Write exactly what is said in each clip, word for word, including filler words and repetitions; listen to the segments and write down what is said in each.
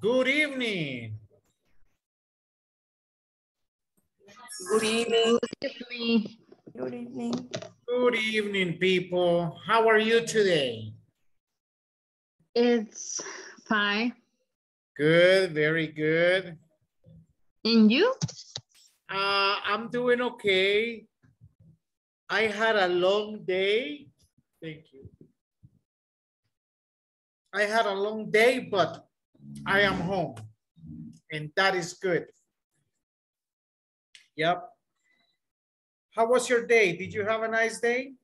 Good evening. Good evening. Good evening. Good evening. Good evening, people. How are you today? It's fine. Good, very good. And you? Uh, I'm doing okay. I had a long day. Thank you. I had a long day, but I am home. And that is good. Yep. How was your day? Did you have a nice day?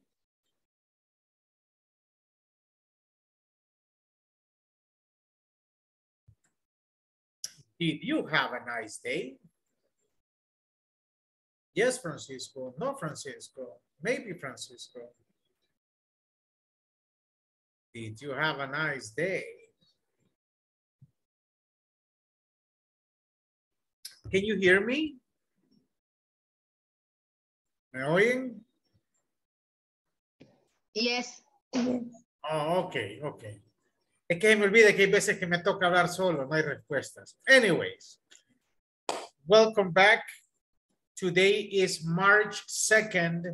Did you have a nice day? Yes, Francisco. No, Francisco. Maybe, Francisco. Did you have a nice day? Can you hear me? ¿Me oyen? Yes. Oh, ok, ok. Es que me olvida que hay veces que me toca hablar solo, no hay respuestas. Anyways, welcome back. Today is March second,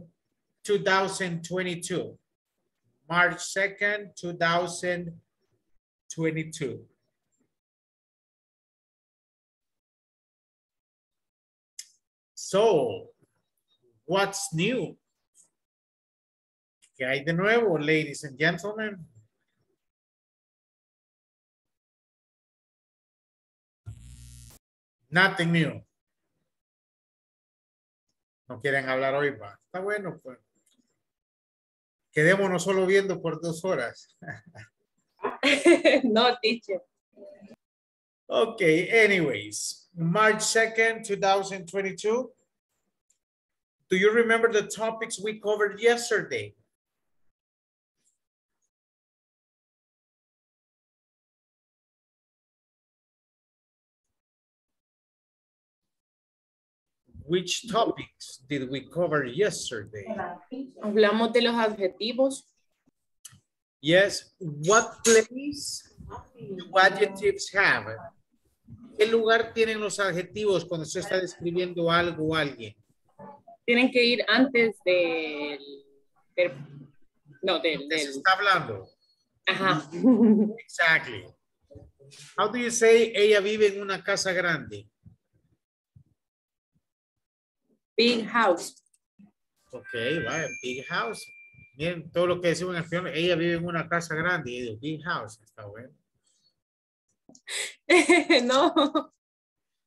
two thousand twenty-two. March second, two thousand twenty-two. So, what's new? ¿Qué hay de nuevo, ladies and gentlemen? Nothing new. No quieren hablar hoy, va. Está bueno, pues. Quedémonos solo viendo por dos horas. No, teacher. Ok, anyways. March second, two thousand twenty-two. Do you remember the topics we covered yesterday? Which topics did we cover yesterday? Hablamos de los adjetivos. Yes. What place do adjectives have? ¿Qué lugar tienen los adjetivos cuando se está describiendo algo o alguien? Tienen que ir antes del... del no, del... del... Se está hablando. Ajá. Exactly. How do you say ella vive en una casa grande? Big house. Ok, vaya, big house. Miren, todo lo que decimos en español, ella vive en una casa grande. Y digo, big house, está bueno. No.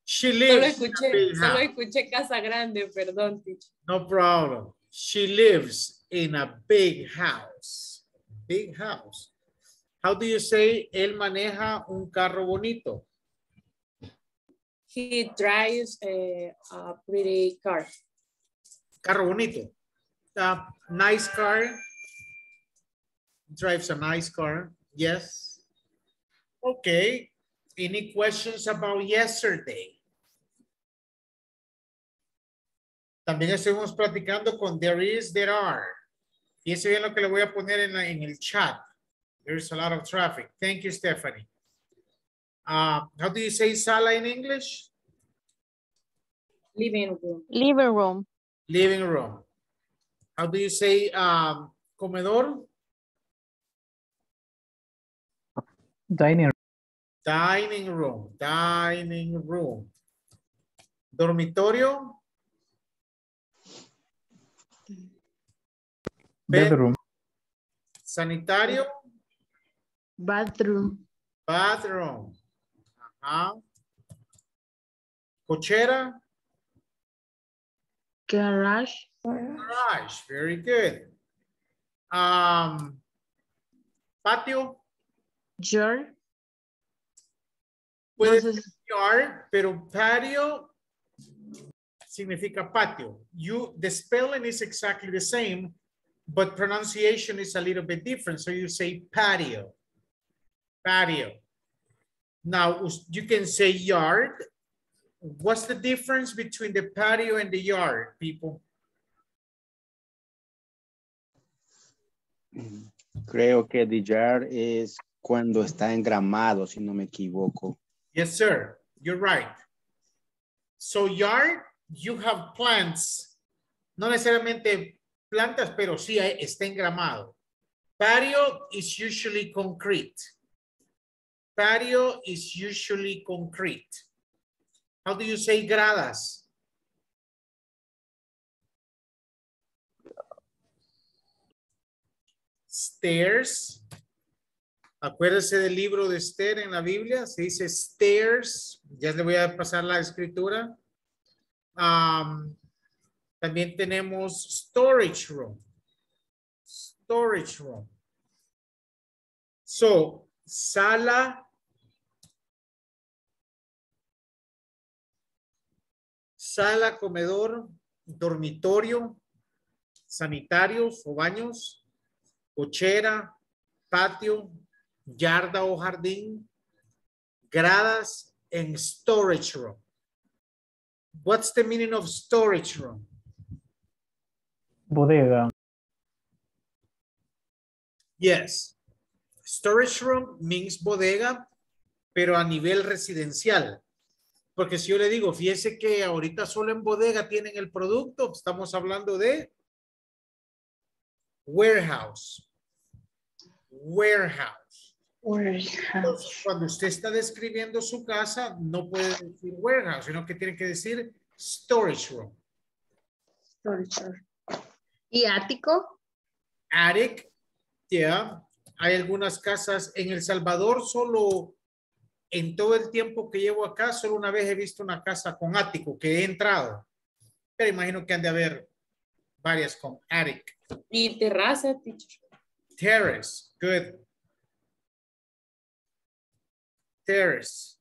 She lives solo escuché, in a big house. Solo escuché casa grande, perdón. Teacher. No problem. She lives in a big house. Big house. How do you say, él maneja un carro bonito? He drives a, a pretty car. Carro bonito. A nice car. Drives a nice car. Yes. Okay. Any questions about yesterday? También estuvimos platicando con there is, there are. Fíjense bien lo que le voy a poner en, la, en el chat. There's a lot of traffic. Thank you, Stephanie. Uh, how do you say sala in English? Living room. Living room. Living room. How do you say um, comedor? Dining room. Dining room. Dining room. Dormitorio. Bedroom. Sanitario. Bathroom. Bathroom. Ah. Cochera. Garage. Garage. Very good. Um, patio. Yard. Puede ser yard, pero patio significa patio. You, the spelling is exactly the same, but pronunciation is a little bit different. So you say patio. Patio. Now, you can say yard. What's the difference between the patio and the yard, people? Creo que the yard es cuando está engramado, si no me equivoco. Yes, sir. You're right. So yard, you have plants. No necesariamente plantas, pero sí está engramado. Patio is usually concrete. Patio is usually concrete. How do you say gradas? Stairs. Acuérdese del libro de Esther en la Biblia. Se dice stairs. Ya le voy a pasar la escritura. Um, también tenemos storage room. Storage room. So, sala. Sala, comedor, dormitorio, sanitarios o baños, cochera, patio, yarda o jardín, gradas, and storage room. What's the meaning of storage room? Bodega. Yes. Storage room means bodega, pero a nivel residencial. Porque si yo le digo, fíjese que ahorita solo en bodega tienen el producto, estamos hablando de warehouse. Warehouse. Warehouse. Entonces, cuando usted está describiendo su casa, no puede decir warehouse, sino que tiene que decir storage room. Storage room. ¿Y ático? Attic. Yeah. Hay algunas casas en El Salvador, solo en todo el tiempo que llevo acá, solo una vez he visto una casa con ático que he entrado. Pero imagino que han de haber varias con attic. Y terraza, teacher. Terrace, good. Terrace.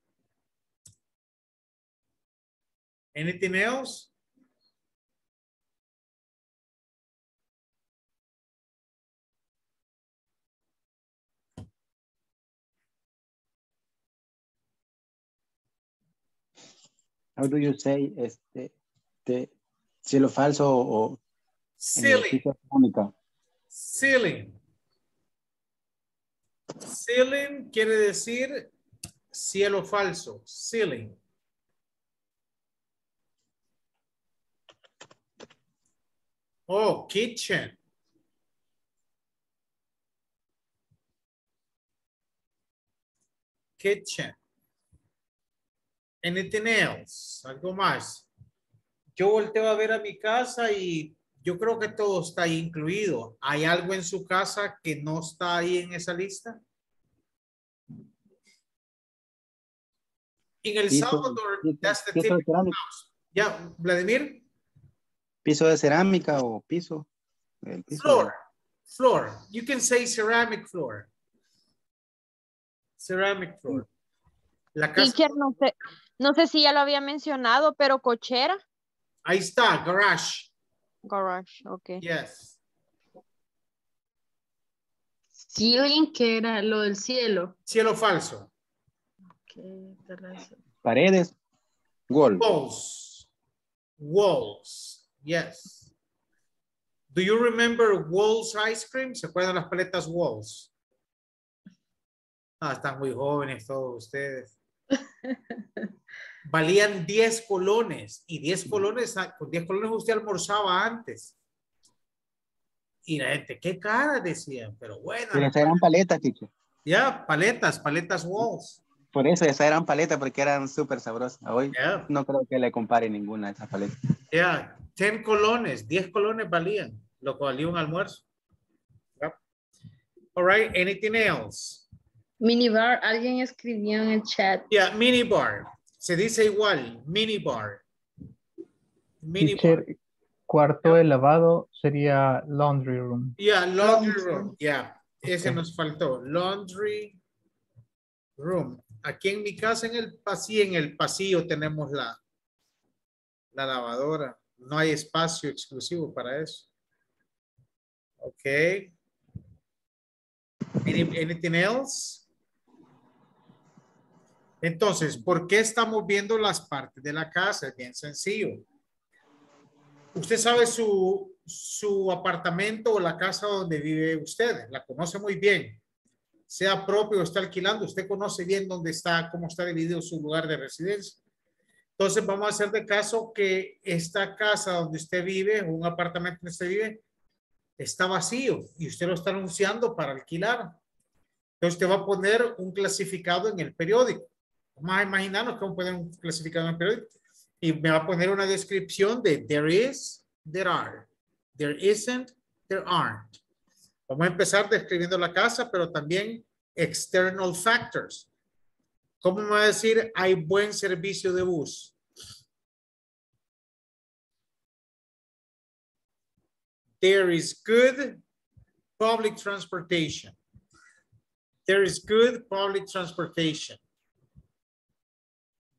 Anything else? How do you say este, este cielo falso o ceiling? Ceiling. Ceiling quiere decir cielo falso. Ceiling. Oh, kitchen. Kitchen. Anything else? Algo más. Yo volteo a ver a mi casa y yo creo que todo está ahí incluido. ¿Hay algo en su casa que no está ahí en esa lista? En El piso, Salvador, piso, that's the typical house. Yeah, Vladimir. Piso de cerámica o piso. El piso floor. De... Floor. You can say ceramic floor. Ceramic floor. La casa... Teacher, no sé, no sé si ya lo había mencionado, pero cochera. Ahí está, garage. Garage, ok. Yes. Ceiling, que era lo del cielo. Cielo falso. Okay, paredes. Wall. Walls. Walls. Yes. Do you remember Walls ice cream? ¿Se acuerdan las paletas Walls? Ah, están muy jóvenes todos ustedes. Valían diez colones y diez colones, con diez colones usted almorzaba antes. Y la gente, qué cara decían, pero bueno. Pero esas eran paletas, Chicho. Ya, yeah, paletas, paletas Walls. Por eso, esas eran paletas porque eran súper sabrosas. Hoy yeah. No creo que le compare ninguna a esas paletas. Ya, yeah. diez colones, diez colones valían, lo que valía un almuerzo. Yep. All right, anything else? Minibar, alguien escribió en el chat. Ya, yeah, minibar. Se dice igual, minibar. Minibar. Cuarto de lavado sería laundry room. Ya, yeah, laundry room. Ya, yeah. Ese okay. Nos faltó. Laundry room. Aquí en mi casa, en el pasillo, en el pasillo tenemos la, la lavadora. No hay espacio exclusivo para eso. Ok. Any, anything else? Entonces, ¿por qué estamos viendo las partes de la casa? Es bien sencillo. Usted sabe su, su apartamento o la casa donde vive usted. La conoce muy bien. sea propio o está alquilando, usted conoce bien dónde está, cómo está dividido su lugar de residencia. Entonces vamos a hacer de caso que esta casa donde usted vive, o un apartamento donde usted vive, está vacío y usted lo está anunciando para alquilar. Entonces usted va a poner un clasificado en el periódico. Vamos a imaginarnos cómo poner un clasificado en el periódico. Y me va a poner una descripción de there is, there are, there isn't, there aren't. Vamos a empezar describiendo la casa, pero también external factors. ¿Cómo me va a decir hay buen servicio de bus? There is good public transportation. There is good public transportation.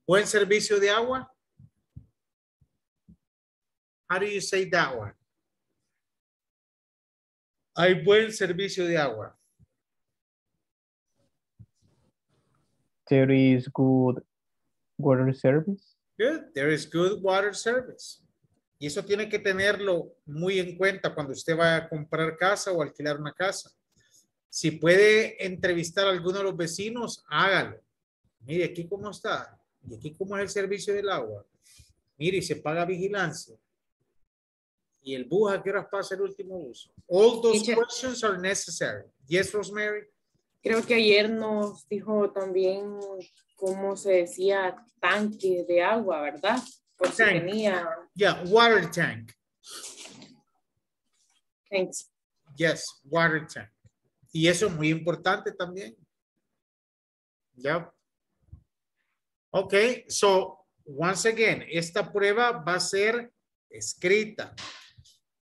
Buen servicio de agua. How do you say that one? Hay buen servicio de agua. There is good water service. Good. There is good water service. Y eso tiene que tenerlo muy en cuenta cuando usted va a comprar casa o alquilar una casa. Si puede entrevistar a alguno de los vecinos, hágalo. Mire, aquí cómo está. Y aquí cómo es el servicio del agua. Mire, y se paga vigilancia. Y el bus, ¿a qué horas pasa el último bus? All those Teacher. Questions are necessary. Yes, Rosemary. Creo que ayer nos dijo también cómo se decía tanque de agua, ¿verdad? Por si tenía... Yeah, water tank. Thanks. Yes, water tank. Y eso es muy importante también. Yeah. Okay, so once again, esta prueba va a ser escrita.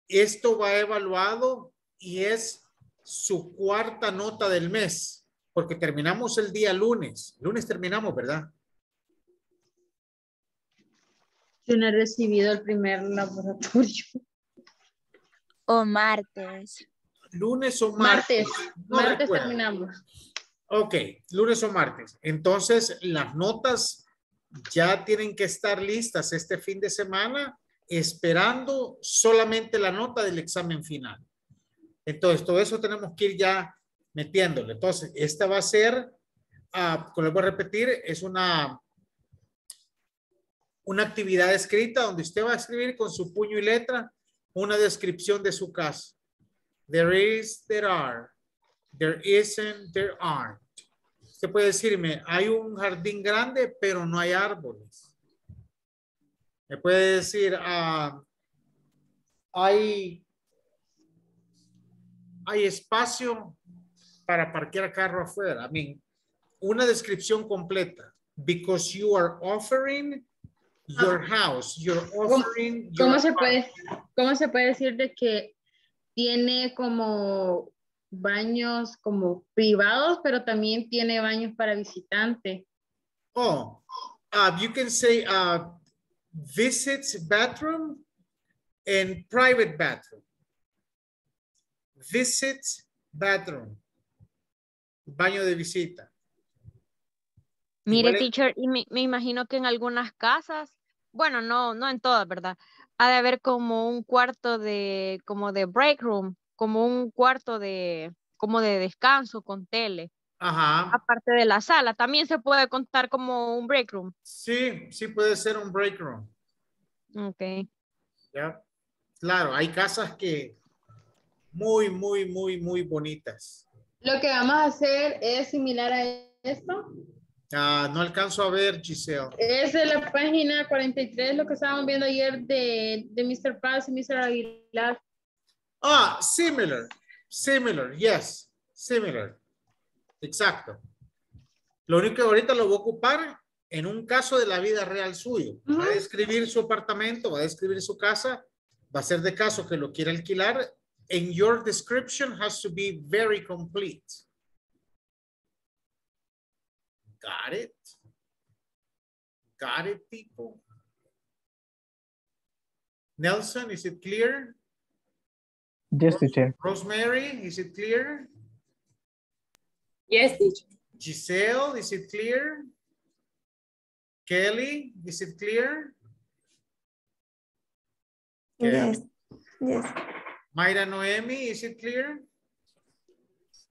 Esto va evaluado y es su cuarta nota del mes, porque terminamos el día lunes. Lunes terminamos, ¿verdad? Yo no he recibido el primer laboratorio. O martes. Lunes o martes. Martes, no martes recuerdo. Terminamos. Ok, lunes o martes. Entonces, las notas ya tienen que estar listas este fin de semana, esperando solamente la nota del examen final. Entonces, todo eso tenemos que ir ya metiéndole. Entonces, esta va a ser, uh, como les voy a repetir, es una, una actividad escrita donde usted va a escribir con su puño y letra una descripción de su casa. There is, there are. There isn't, there aren't. Usted puede decirme, hay un jardín grande, pero no hay árboles. Me puede decir, uh, hay... hay espacio para parquear carro afuera. I mean, una descripción completa. Because you are offering your house. You're offering ¿Cómo, your se puede, ¿Cómo se puede decir de que tiene como baños como privados, pero también tiene baños para visitantes? Oh, uh, you can say uh, visits bathroom and private bathroom. Visit bathroom. Baño de visita. Mire, teacher, y me, me imagino que en algunas casas, bueno, no, no en todas, ¿verdad? Ha de haber como un cuarto de, como de break room, como un cuarto de, como de descanso con tele. Ajá. Aparte de la sala, también se puede contar como un break room. Sí, sí puede ser un break room. Ok. Ya. Claro, hay casas que muy, muy, muy, muy bonitas. Lo que vamos a hacer es similar a esto. Ah, no alcanzo a ver, Giselle. Es de la página cuarenta y tres, lo que estábamos viendo ayer de, de mister Paz y mister Aguilar. Ah, similar. Similar, yes. Similar. Exacto. Lo único que ahorita lo voy a ocupar en un caso de la vida real suyo. Uh-huh. Va a describir su apartamento, va a describir su casa, va a ser de caso que lo quiera alquilar. And your description has to be very complete. Got it? Got it, people? Nelson, is it clear? Yes, teacher. Rosemary, is it clear? Yes, teacher. Giselle, is it clear? Kelly, is it clear? Yes. Yes. Mayra Noemi, is it clear?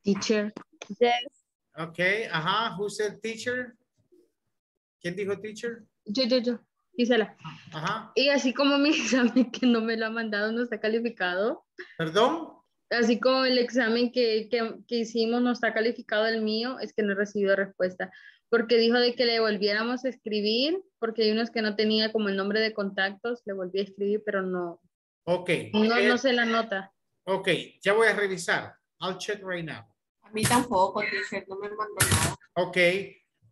Teacher. Yes. Okay, ajá, who said teacher? ¿Quién dijo teacher? Yo, yo, yo, Gisela. Ajá. Y así como mi examen que no me lo ha mandado, no está calificado. ¿Perdón? Así como el examen que, que, que hicimos no está calificado, el mío, es que no he recibido respuesta. Porque dijo de que le volviéramos a escribir, porque hay unos que no tenía como el nombre de contactos, le volví a escribir, pero no. Ok. No, eh, no sé la nota. Ok, ya voy a revisar. I'll check right now. A mí tampoco, teacher, no me mandó nada. Ok.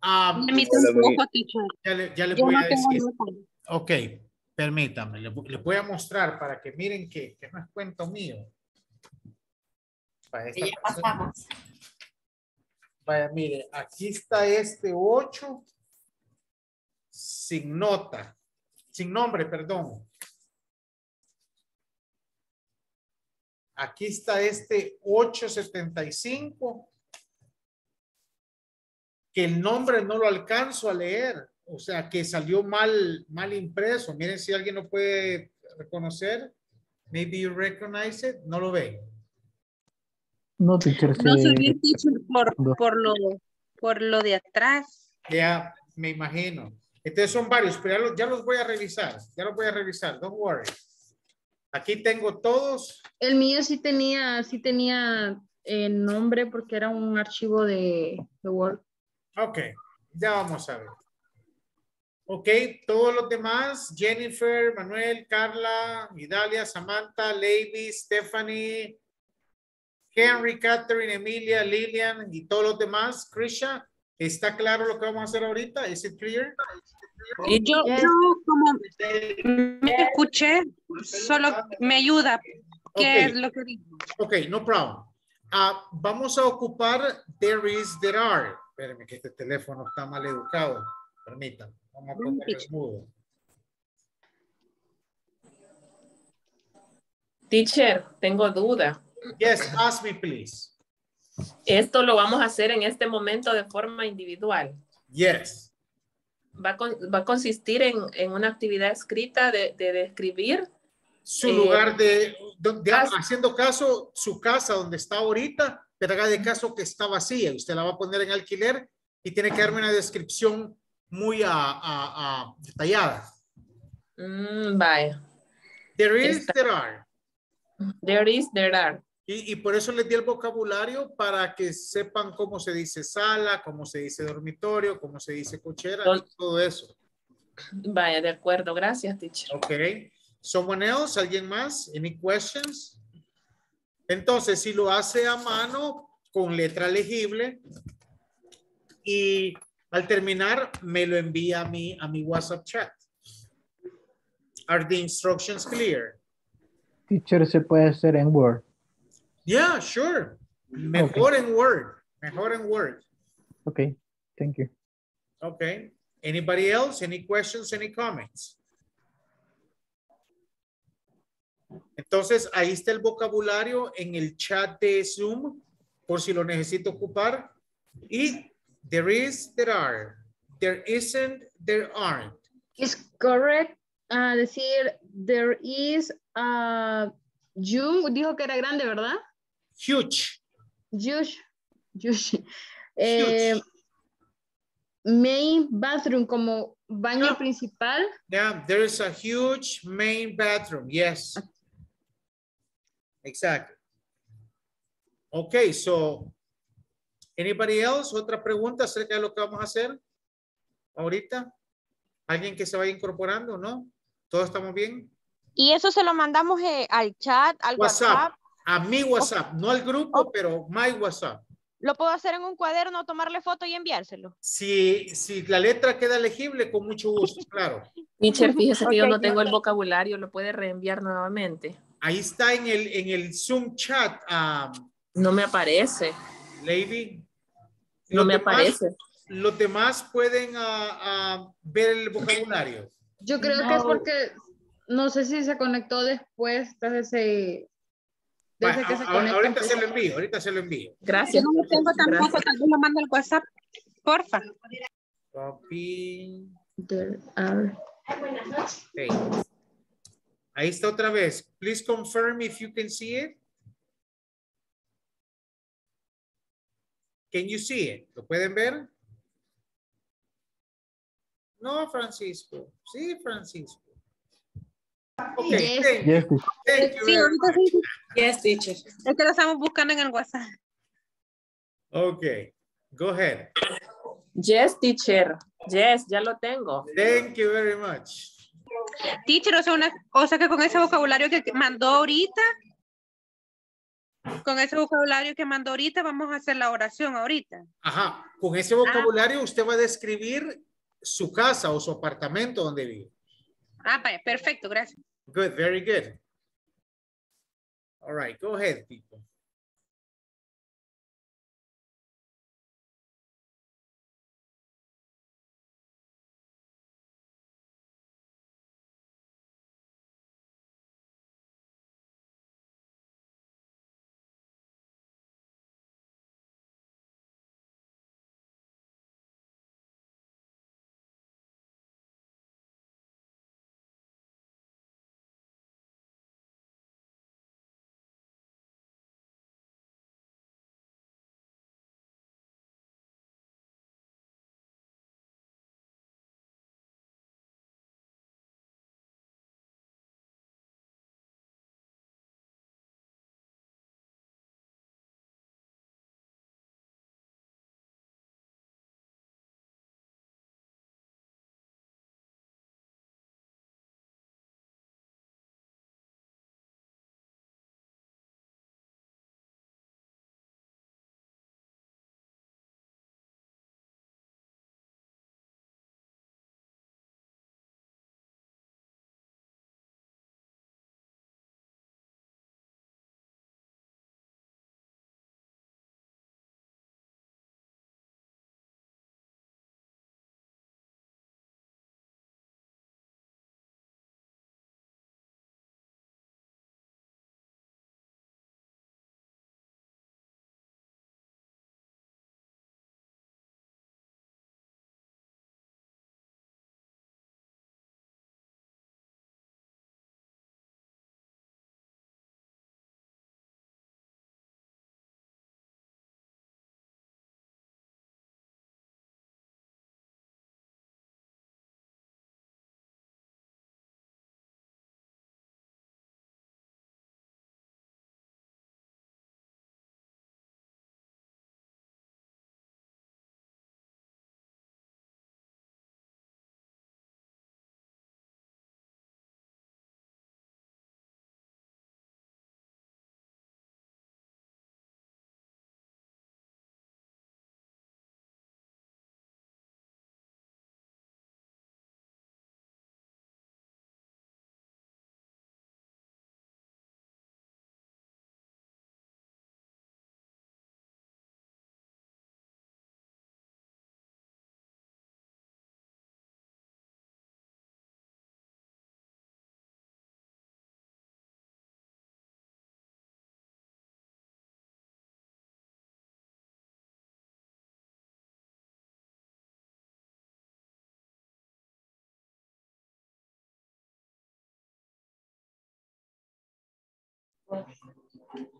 Um, a mí tampoco, teacher. Ya le, ya le voy no a decir. Nota. Ok, permítame, les le voy a mostrar para que miren que, que no es cuento mío. Para esta ya pasamos. Vaya, mire, aquí está este ocho sin nota, sin nombre, perdón. Aquí está este ocho setenta y cinco que el nombre no lo alcanzo a leer, o sea, que salió mal mal impreso. Miren si alguien lo puede reconocer. Maybe you recognize it, no lo ve. No, teacher, no se ve, teacher, por, por, lo, por lo de atrás. Ya, me imagino. Entonces son varios, pero ya los, ya los voy a revisar. Ya los voy a revisar, don't worry. Aquí tengo todos. El mío sí tenía, sí tenía eh, nombre porque era un archivo de, de Word. Ok, ya vamos a ver. Ok, todos los demás, Jennifer, Manuel, Carla, Idalia, Samantha, Lady, Stephanie, Henry, Catherine, Emilia, Lilian y todos los demás. Krisha, ¿está claro lo que vamos a hacer ahorita? ¿Es clear? Y yo, yo como me escuché, solo me ayuda. ¿Qué okay. es lo que digo? Ok, no problem. Uh, vamos a ocupar there is, there are. Espérenme que este teléfono está mal educado. Permítanme, vamos a poner el mudo. Teacher, tengo duda. Yes, ask me please. Esto lo vamos a hacer en este momento de forma individual. Yes. Va a, con, va a consistir en, en una actividad escrita de, de describir su eh, lugar de, de, de haciendo caso, su casa donde está ahorita, pero haga de caso que está vacía. Usted la va a poner en alquiler y tiene que darme una descripción muy a, a, a detallada. Mm, vaya. There is, está. There are. There is, there are. Y, y por eso les di el vocabulario para que sepan cómo se dice sala, cómo se dice dormitorio, cómo se dice cochera, Don, todo eso. Vaya, de acuerdo. Gracias, teacher. Ok. Someone else, ¿alguien más? Any questions? Entonces, si lo hace a mano, con letra legible, y al terminar, me lo envía a mí, a mi WhatsApp chat. Are the instructions clear? Teacher, ¿se puede hacer en Word? Yeah, sure. Mejor okay. en Word. Mejor en Word. Okay, thank you. Okay. Anybody else? Any questions? Any comments? Entonces, ahí está el vocabulario en el chat de Zoom, por si lo necesito ocupar. Y there is, there are. There isn't, there aren't. It's correct. Uh, decir, there is a... Uh, you, dijo que era grande, ¿verdad? Huge. Huge. Huge. Eh, huge. Main bathroom, como baño yeah. principal. Yeah, there is a huge main bathroom. Yes. Okay. Exactly. Okay, so, anybody else? ¿Otra pregunta acerca de lo que vamos a hacer ahorita? ¿Alguien que se vaya incorporando, no? ¿Todos estamos bien? Y eso se lo mandamos eh, al chat, al WhatsApp. WhatsApp. A mi WhatsApp, okay. no al grupo, okay. pero my WhatsApp. ¿Lo puedo hacer en un cuaderno, tomarle foto y enviárselo? Si, si la letra queda legible, con mucho gusto, claro. Teacher, fíjese que okay, yo no tengo okay. el vocabulario, lo puede reenviar nuevamente. Ahí está en el, en el Zoom chat. Um, no me aparece. Lady. No me demás, aparece. Los demás pueden uh, uh, ver el vocabulario. Yo creo no. que es porque... No sé si se conectó después, desde, ese, desde bueno, que se conectó. Ahorita se lo envío, ahorita se lo envío. Gracias. No lo tengo tampoco, tal vez lo mando al WhatsApp. Porfa. Copy. There are... okay. Ahí está otra vez. Please confirm if you can see it. Can you see it? ¿Lo pueden ver? No, Francisco. Sí, Francisco. Okay, thank you. Thank you very much. Yes, teacher. Es que lo estamos buscando en el WhatsApp. Okay, go ahead. Yes, teacher. Yes, ya lo tengo. Thank you very much. Teacher, o sea, una, o sea que con ese vocabulario que mandó ahorita, con ese vocabulario que mandó ahorita, vamos a hacer la oración ahorita. Ajá, con ese vocabulario ah. usted va a describir su casa o su apartamento donde vive. Ah, perfecto, gracias. Good, very good. All right, go ahead, people.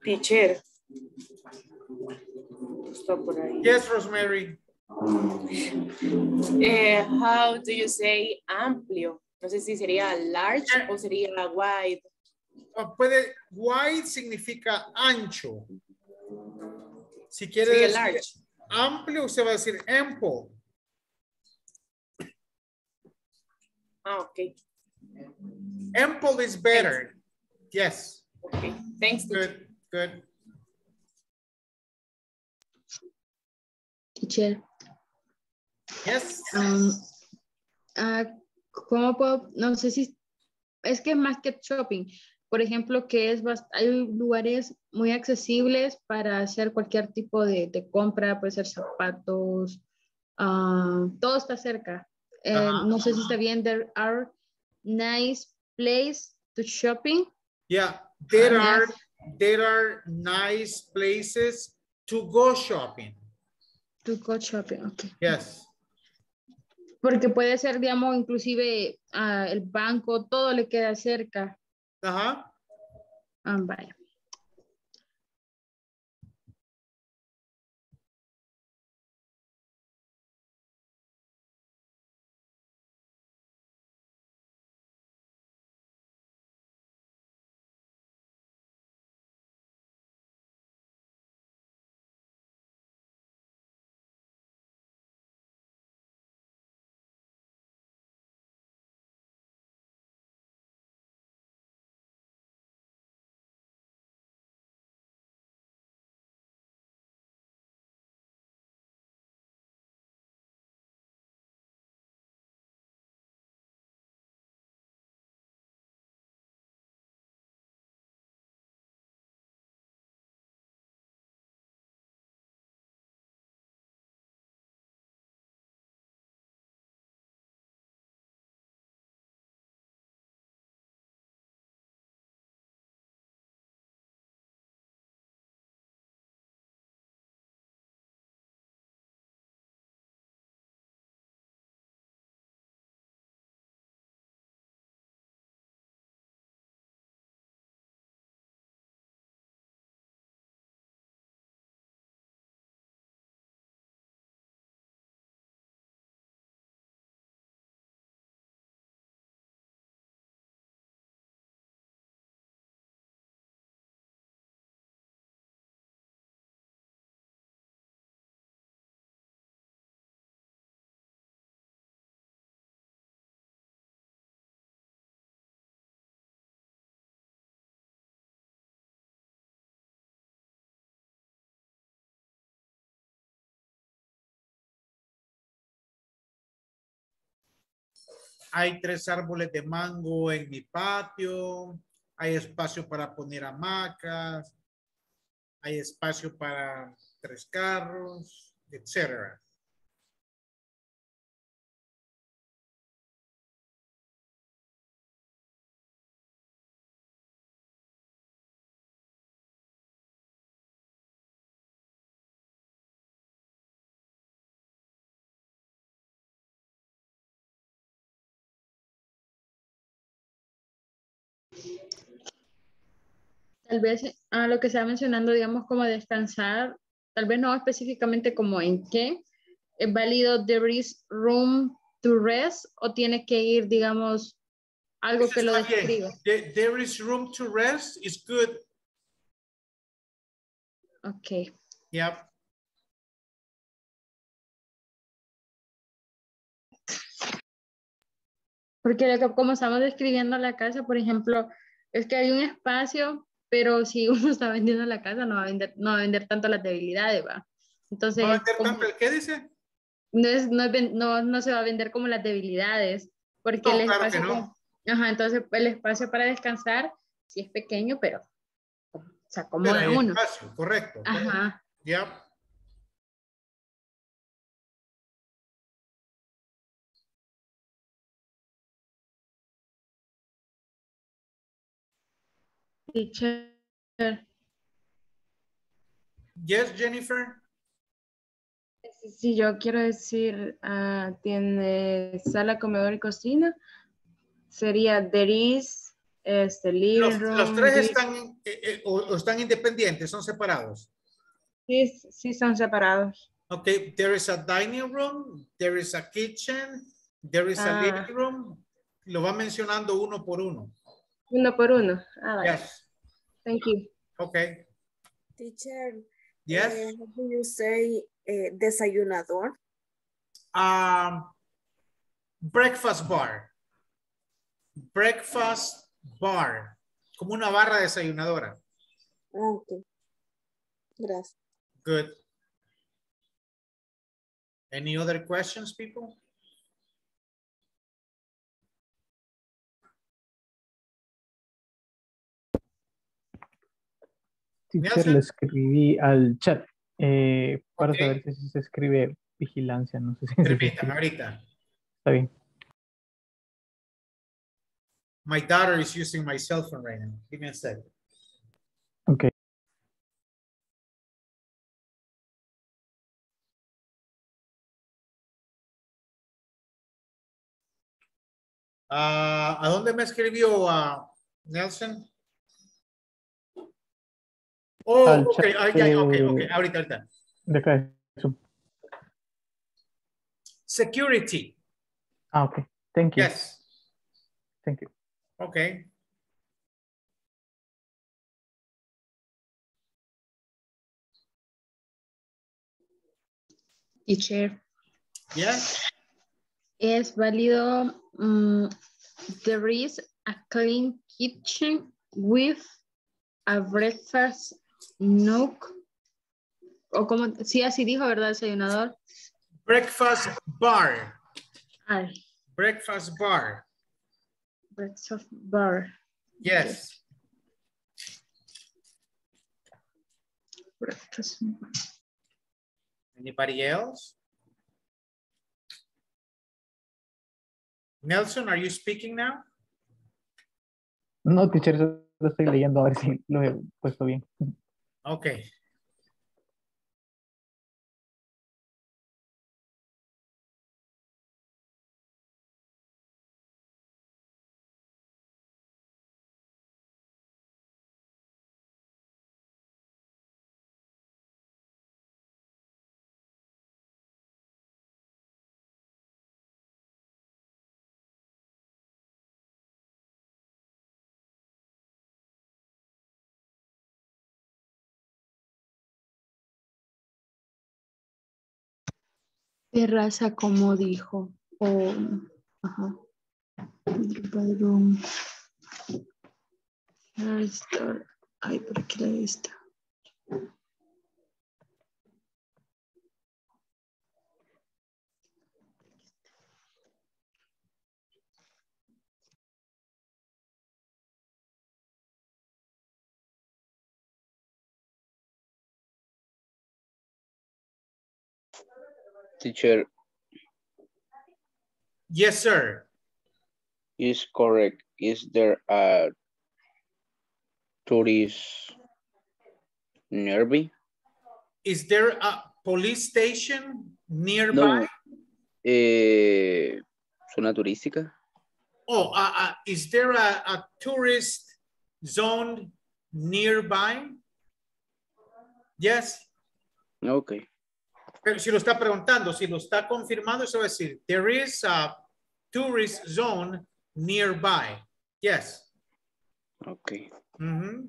Teacher, está por ahí. Yes, Rosemary. Uh, how do you say amplio? No sé si sería large uh, o sería wide. Puede, wide significa ancho. Si quiere decir large. Amplio, usted va a decir ample. Ah, ok. Ample is better. Thanks. Yes. Okay, thanks. Good, good. Teacher. Yes. Um, uh, ¿Cómo puedo? No sé si es que es más que shopping. Por ejemplo, que es hay lugares muy accesibles para hacer cualquier tipo de, de compra, puede ser zapatos, uh, todo está cerca. Uh, uh-huh. No sé si está bien. There are nice place to shopping. Yeah. There are, there are nice places to go shopping. To go shopping, okay. Yes. Porque puede ser, digamos, inclusive uh, el banco, todo le queda cerca. Ajá. Uh-huh. Um, vaya. Hay tres árboles de mango en mi patio. Hay espacio para poner hamacas. Hay espacio para tres carros, etcétera. Tal vez a lo que estaba mencionando, digamos, como descansar, tal vez no específicamente como en qué, ¿es válido there is room to rest o tiene que ir, digamos, algo Eso que lo describa? There, there is room to rest is good. Ok. Yep. Porque lo que, como estamos describiendo la casa, por ejemplo, es que hay un espacio... Pero si uno está vendiendo la casa, no va a vender, no va a vender tanto las debilidades, ¿va? Entonces, ¿va a vender tanto el qué dice? No, es, no, es, no, no se va a vender como las debilidades. Porque no, el claro espacio que no. Que, ajá, entonces el espacio para descansar sí es pequeño, pero se acomoda pero uno. Espacio, correcto. Ajá. Ya. Teacher. Yes, Jennifer. Sí, sí, yo quiero decir, uh, tiene sala, comedor y cocina. Sería there is, este, living los, room. Los tres están eh, eh, o, o están independientes, son separados. Sí, sí, son separados. Okay, there is a dining room, there is a kitchen, there is ah. a living room. Lo va mencionando uno por uno. Uno por uno. Ah, vale. Yes. Thank you. Okay. Teacher. Yes. Uh, how do you say uh, desayunador? Um, breakfast bar. Breakfast bar. Como una barra desayunadora. Okay. Gracias. Good. Any other questions, people? Teacher, lo escribí al chat eh, para okay. saber si se escribe vigilancia. No sé si Repítame ahorita. Está bien. My daughter is using my cell phone right now. Give me a second. Okay. Uh, ¿A dónde me escribió uh, Nelson? Oh, okay, okay, okay, okay, ahorita, ahorita. Okay. Security. Ah, okay, thank you. Yes. Thank you. Okay. Teacher. Yes. Es válido, um, there is a clean kitchen with a breakfast. No, o como, sí, así dijo, ¿verdad, desayunador? Breakfast bar. Ay. Breakfast bar. Breakfast bar. Yes. Breakfast bar. Anybody else? Nelson, are you speaking now? No, teacher, lo estoy leyendo, a ver si lo he puesto bien. Okay. Terraza, como dijo. Oh, ajá. Bedroom. Ay, por aquí la está. Teacher. Yes, sir. Is correct. Is there a tourist nearby? Is there a police station nearby? No. Eh, zona turística. Oh, uh, uh, is there a, a tourist zone nearby? Yes. Okay. Pero si lo está preguntando, si lo está confirmando, eso va a decir, there is a tourist zone nearby. Yes. Okay. Mm-hmm.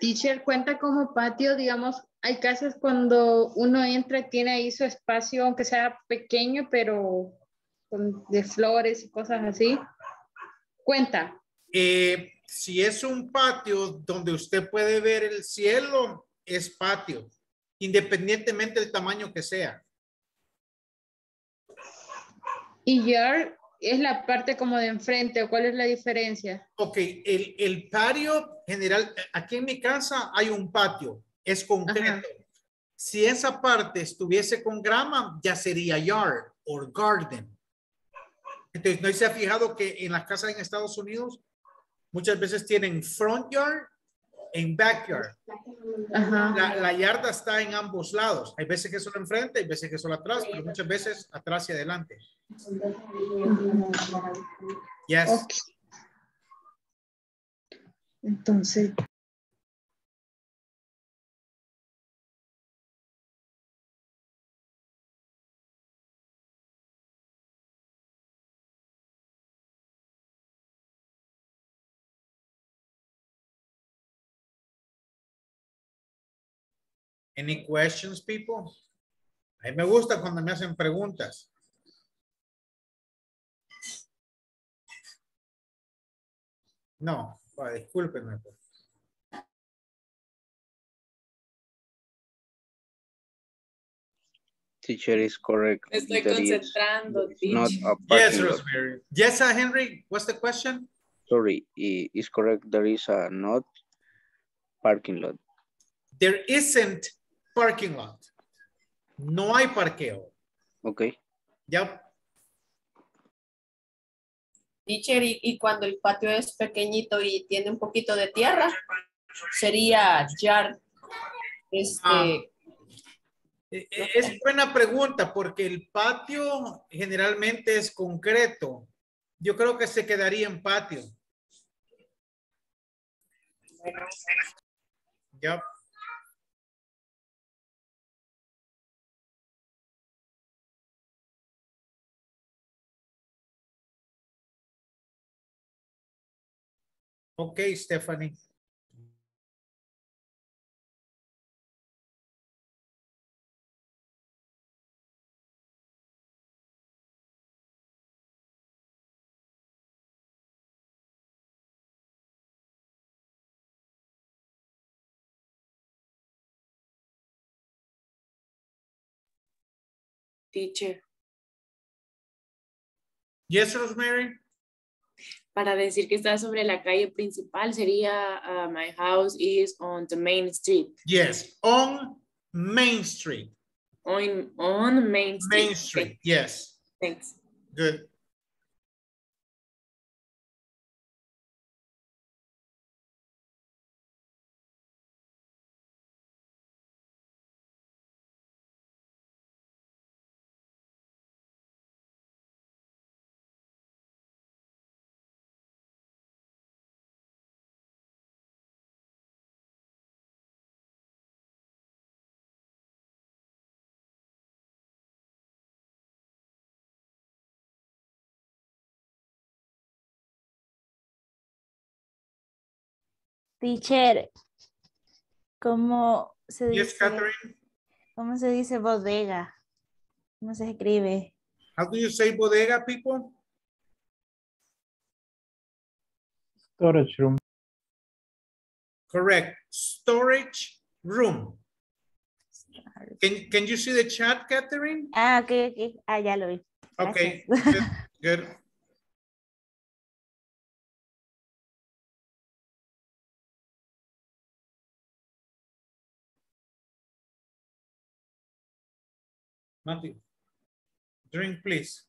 Teacher, cuenta como patio, digamos, hay casas cuando uno entra, tiene ahí su espacio, aunque sea pequeño, pero con, de flores y cosas así. Cuenta. Eh, si es un patio donde usted puede ver el cielo, es patio, independientemente del tamaño que sea. Y yard es la parte como de enfrente, ¿o cuál es la diferencia? Ok, el, el patio... general, aquí en mi casa hay un patio, es concreto. Ajá. Si esa parte estuviese con grama, ya sería yard o garden. Entonces, ¿no se ha fijado que en las casas en Estados Unidos muchas veces tienen front yard en backyard? Ajá. La, la yarda está en ambos lados. Hay veces que solo enfrente, hay veces que solo atrás, pero muchas veces atrás y adelante. Yes. Okay. Entonces... Any questions, people? A mí me gusta cuando me hacen preguntas. No. Ah, discúlpenme. Teacher is correct. Me estoy that concentrando. Is, not a yes, Rosemary. Yes, uh, Henry, what's the question? Sorry, is correct. There is a not parking lot. There isn't parking lot. No hay parqueo. Okay. Yep. Teacher, y, y cuando el patio es pequeñito y tiene un poquito de tierra, sería yard. Este... Ah, es buena pregunta porque el patio generalmente es concreto. Yo creo que se quedaría en patio. Ya. Yep. Okay, Stephanie. Teacher. Yes, Rosemary. Para decir que está sobre la calle principal sería uh, my house is on the main street. Yes, on Main Street. on, on Main Street. Main Street, okay. Yes. Thanks. Good. Teacher, ¿cómo se dice? Yes, Catherine. ¿Cómo se dice bodega? ¿Cómo se escribe? How do you say bodega, people? Storage room. Correct. Storage room. Can, can you see the chat, Catherine? Ah, okay, okay. Ah, ya lo vi. Gracias. Okay, good, good. Matthew, drink, please.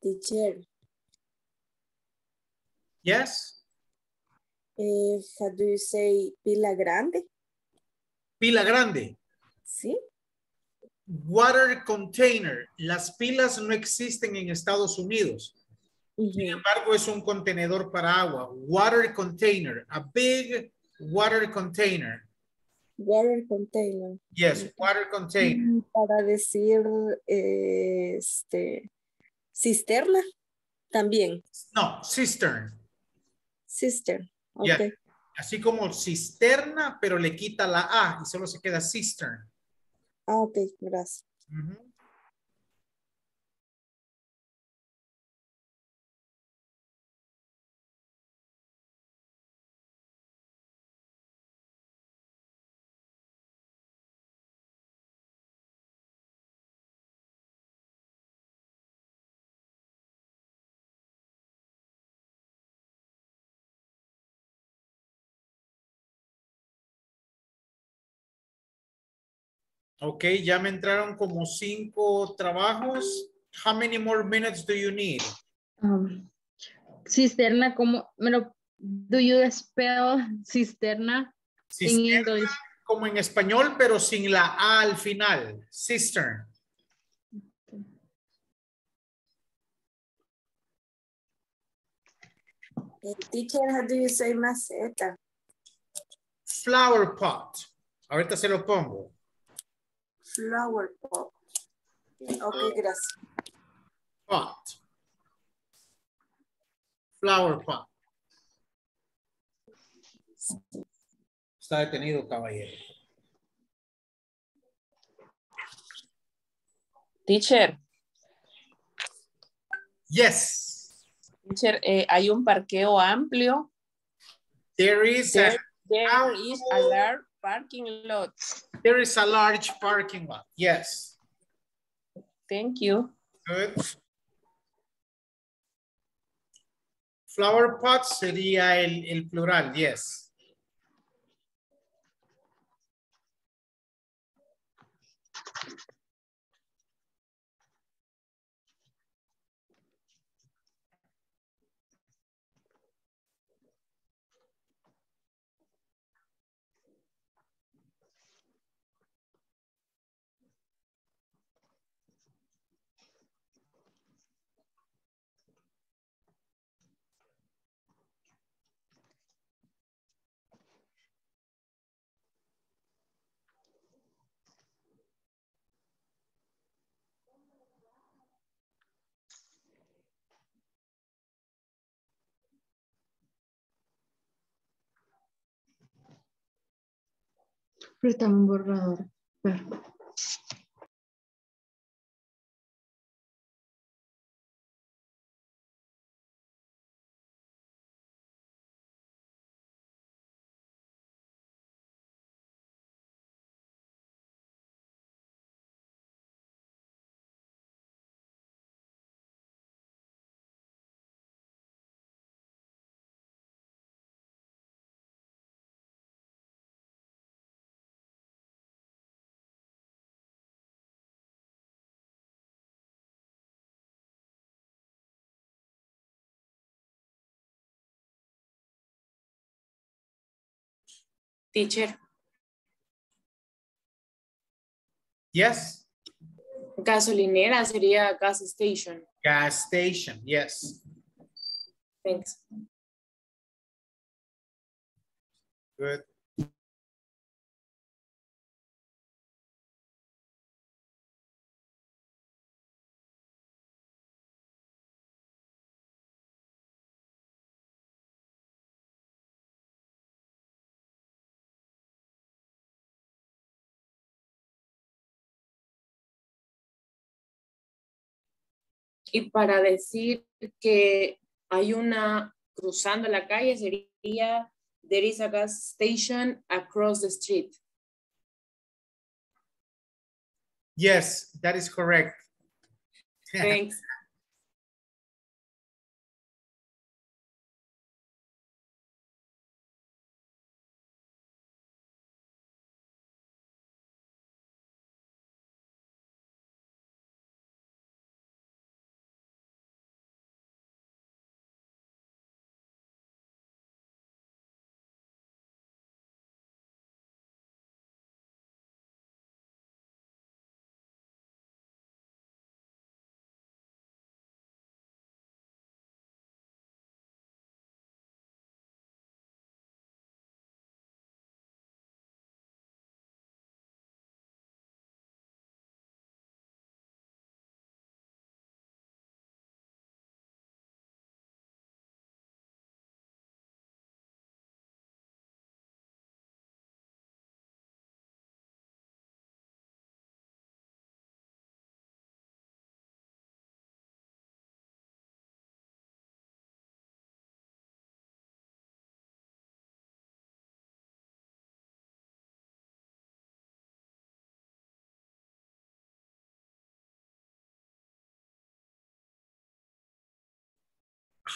Teacher. Yes. Uh, how do you say Pila Grande? Pila Grande. Sí. Water container. Las pilas no existen en Estados Unidos. Uh-huh. Sin embargo, es un contenedor para agua. Water container. A big water container. Water container. Yes, water container. Para decir este... cisterna también. No, cistern. Cistern. Okay. Yeah. Así como cisterna, pero le quita la A y solo se queda cistern. Ah, ok, gracias. Uh-huh. Ok, ya me entraron como cinco trabajos. How many more minutes do you need? Um, cisterna, ¿cómo? Me lo, do you spell cisterna? Sistema, en como en español, pero sin la A al final. Cistern. Okay. Hey, teacher, how do you say maceta? Flower pot. Ahorita se lo pongo. Flower pot. Ok, gracias. Pot. Flower pot. Está detenido, caballero. Teacher. Yes. Teacher, eh, hay un parqueo amplio. There is there, a there amplio, is a large parking lot. There is a large parking lot. Yes. Thank you. Good. Flower pot sería el, el plural. Yes. Préstame un borrador. Perfecto. Teacher. Yes. Gasolinera sería gas station. Gas station, yes. Thanks. Good. Y para decir que hay una cruzando la calle sería there is a gas station across the street. Yes, that is correct. Thanks.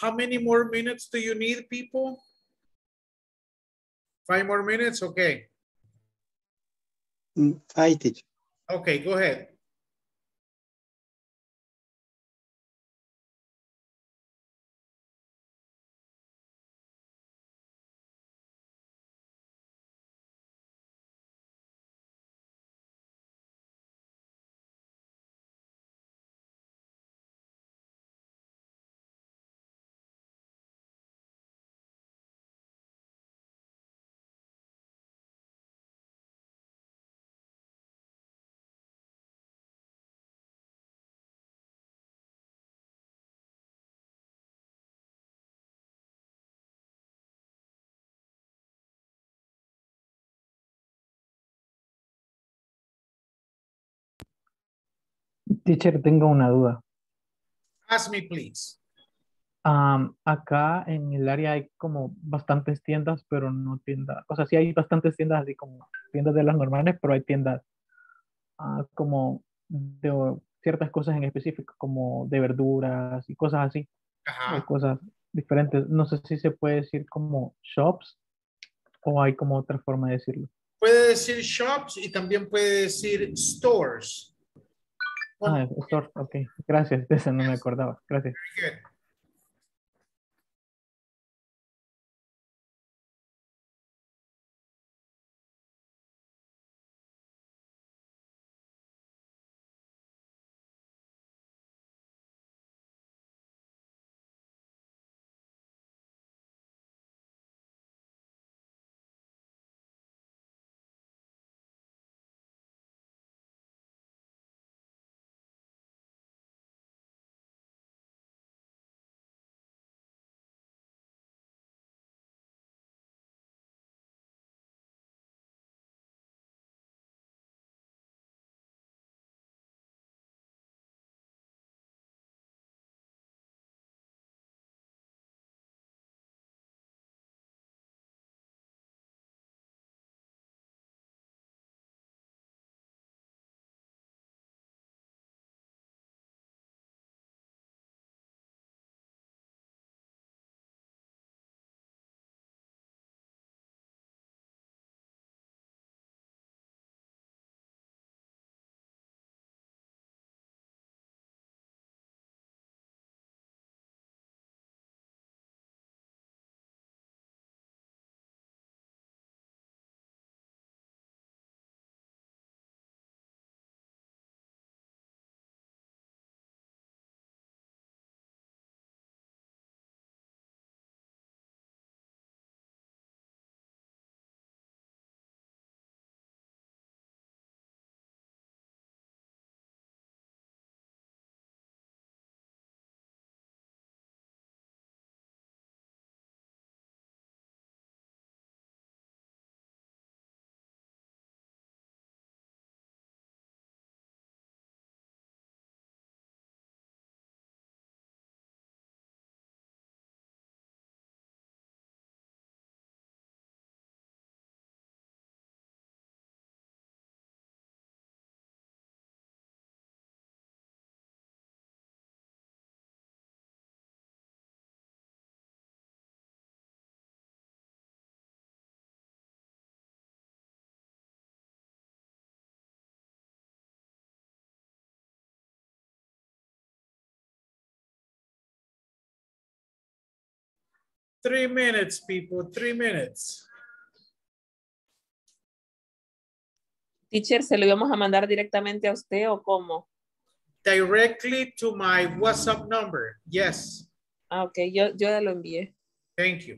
How many more minutes do you need, people? Five more minutes? Okay. Five, teacher. Okay, go ahead. Teacher, tengo una duda. Ask me, please. Um, acá en el área hay como bastantes tiendas, pero no tiendas. O sea, sí hay bastantes tiendas así como tiendas de las normales, pero hay tiendas uh, como de ciertas cosas en específico, como de verduras y cosas así. Ajá. Hay cosas diferentes. No sé si se puede decir como shops o hay como otra forma de decirlo. Puede decir shops y también puede decir stores. Ah, stores, ok. Gracias, de eso no me acordaba. Gracias. Very good. Three minutes, people, three minutes. Teacher, ¿se lo íbamos a mandar directamente a usted o cómo? Directly to my WhatsApp number, yes. Ah, ok, yo, yo ya lo envié. Thank you.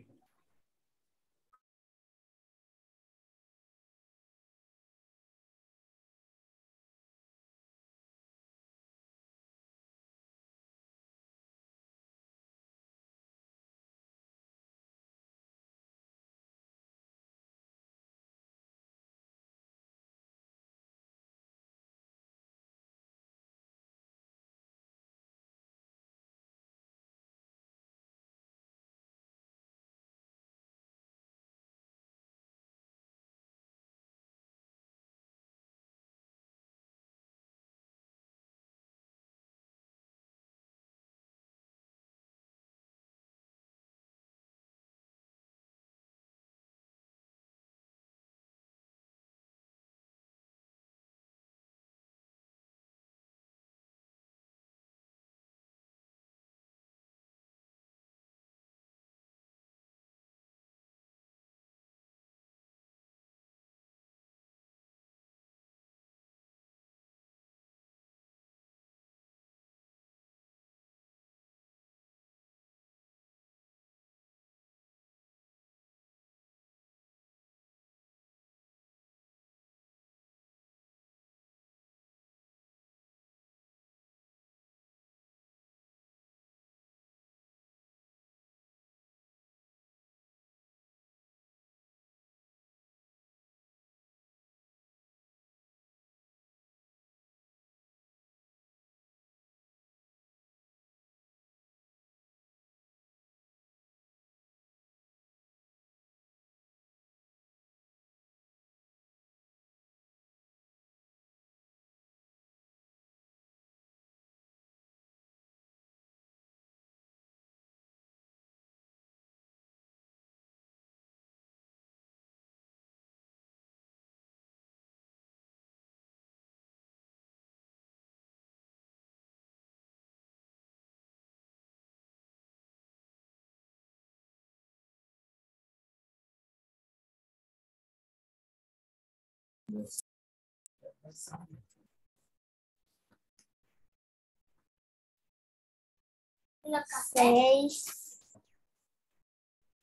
Seis,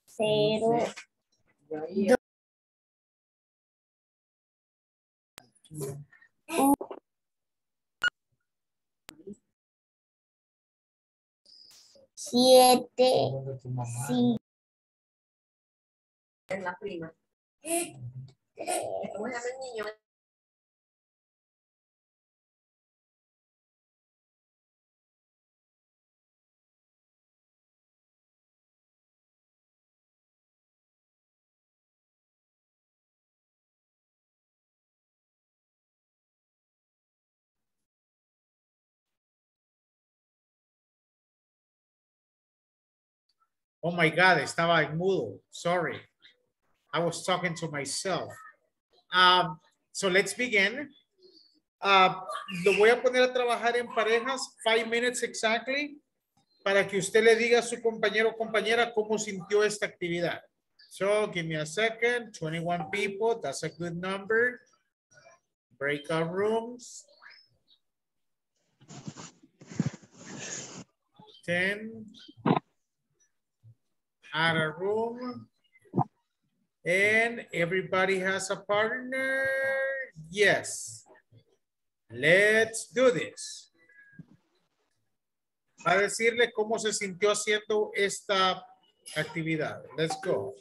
cero, dos, uno. Siete, cinco. En la prima. ¿Cómo llama el niño? Oh my God, estaba en mudo. Sorry. I was talking to myself. Um, so let's begin. Uh, lo voy a poner a trabajar en parejas, five minutes exactly, para que usted le diga a su compañero o compañera cómo sintió esta actividad. So give me a second, twenty-one people, that's a good number. Breakout rooms. ten. Add a room. And everybody has a partner. Yes. Let's do this. Va a decirle cómo se sintió haciendo esta actividad. Let's go.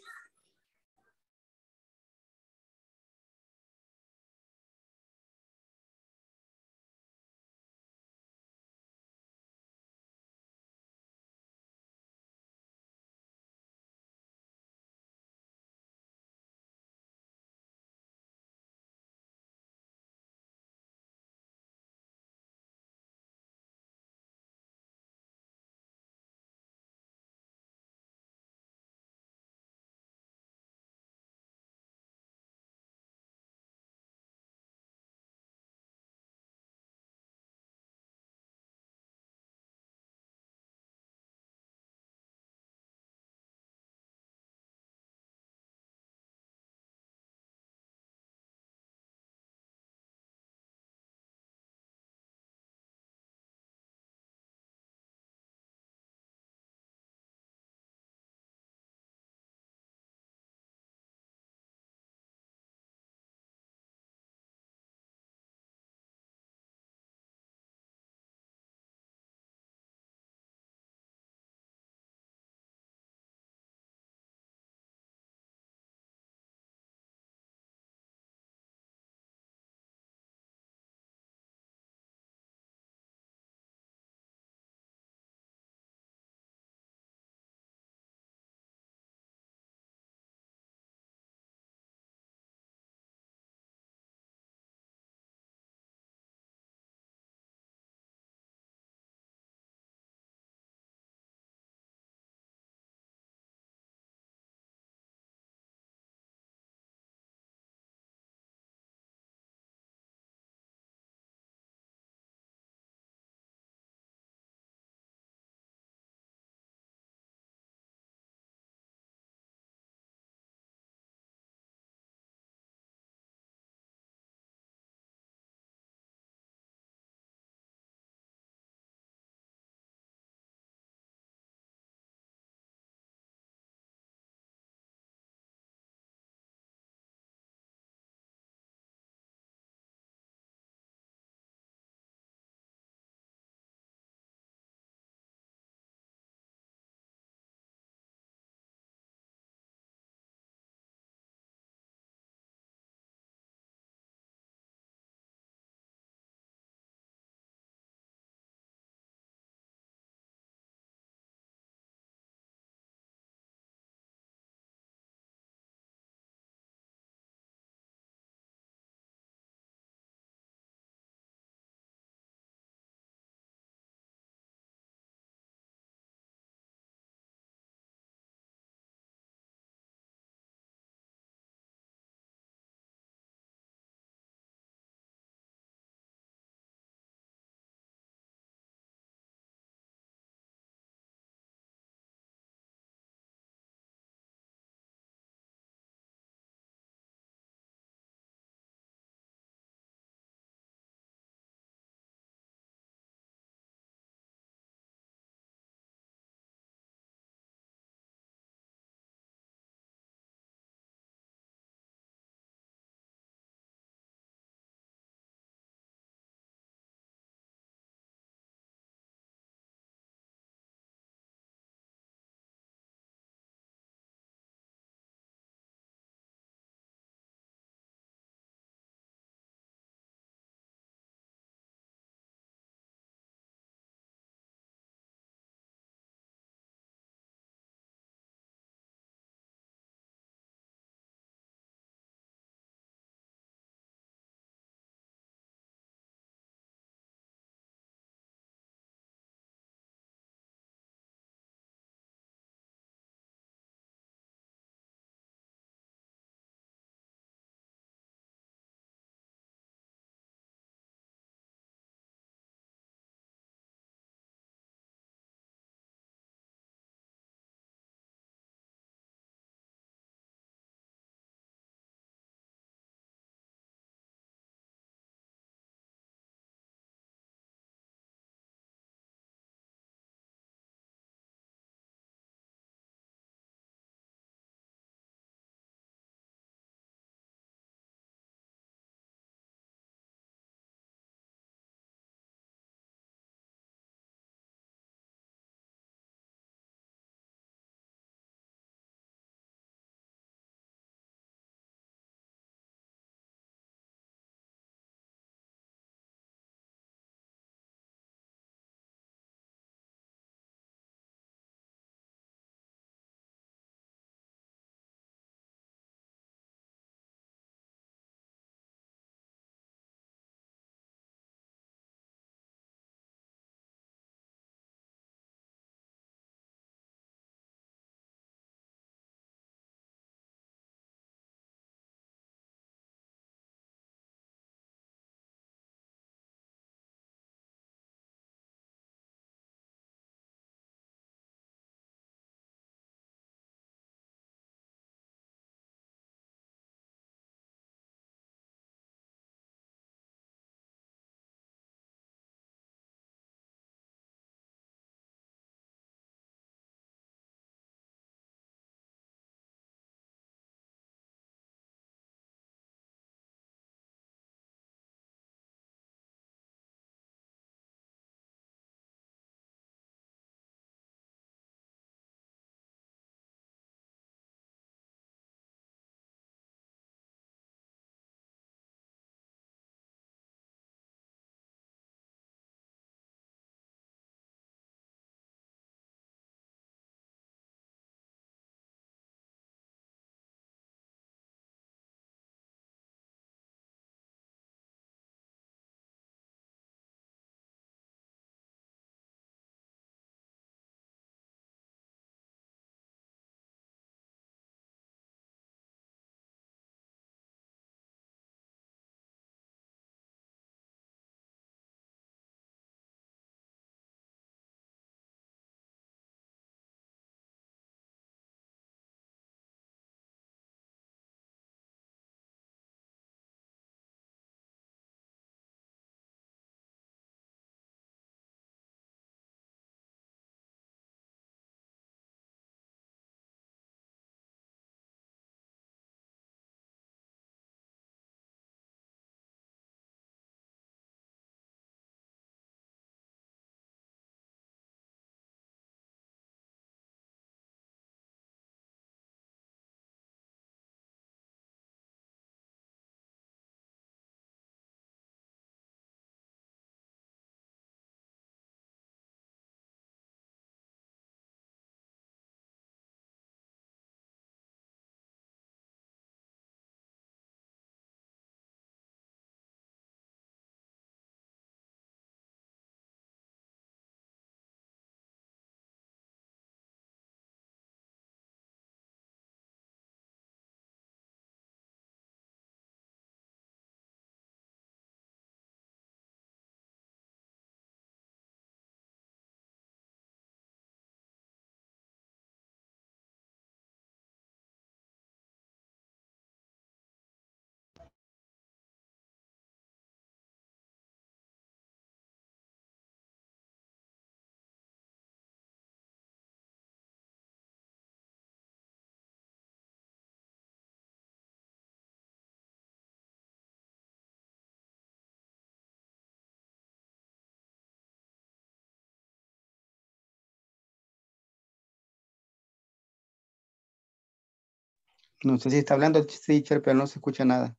No sé si está hablando, teacher, pero no se escucha nada.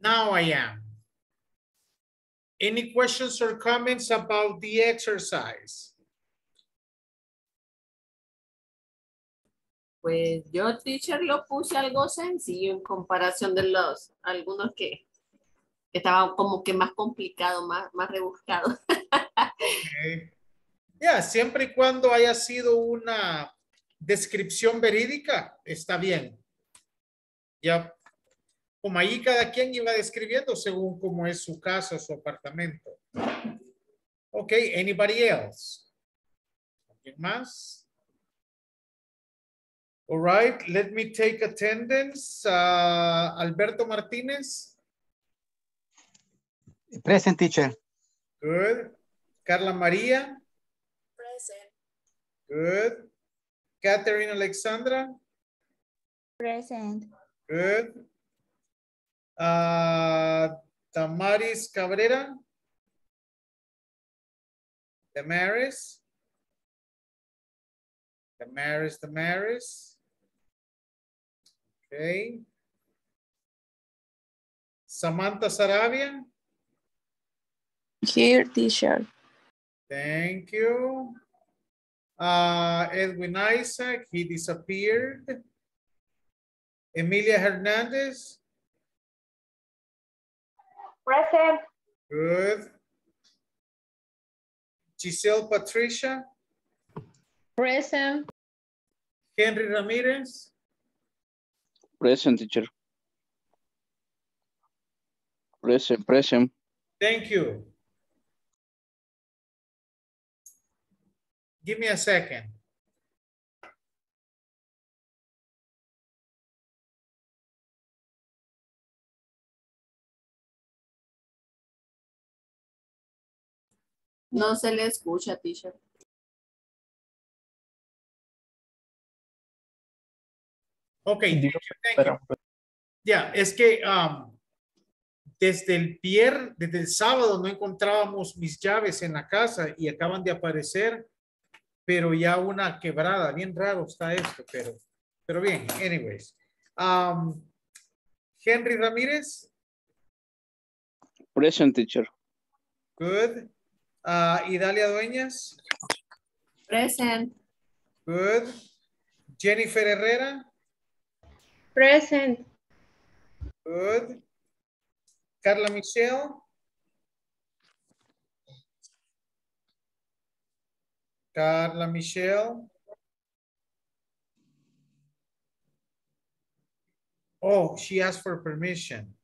Now I am. Any questions or comments about the exercise? Pues yo, teacher, lo puse algo sencillo en comparación de los algunos que, que estaban como que más complicado, más, más rebuscado. Okay. Yeah, siempre y cuando haya sido una descripción verídica, está bien. Ya, como ahí cada quien iba describiendo según cómo es su casa, su apartamento. Ok, anybody else? ¿Alguien más? All right, let me take attendance. Uh, Alberto Martínez. Present, teacher. Good. Carla María. Present. Good. Catherine Alexandra. Present. Good. Uh, Damaris Cabrera. Damaris. Damaris, Damaris. Okay. Samantha Saravia. Here, teacher. Thank you. Uh, Edwin Isaac, he disappeared. Emilia Hernandez. Present. Good. Giselle Patricia. Present. Henry Ramirez. Present, teacher. Present, present. Thank you. Give me a second. No se le escucha, teacher. Okay, thank you, thank you. Yeah, es que um, desde el viernes, desde el sábado no encontrábamos mis llaves en la casa y acaban de aparecer, pero ya una quebrada. Bien raro está esto, pero, pero bien, anyways. Um, Henry Ramírez. Present, teacher. Good. Uh, Idalia Dueñas. Present. Good. Jennifer Herrera. Present. Good. Carla Michelle. Carla Michelle. Oh, she asked for permission.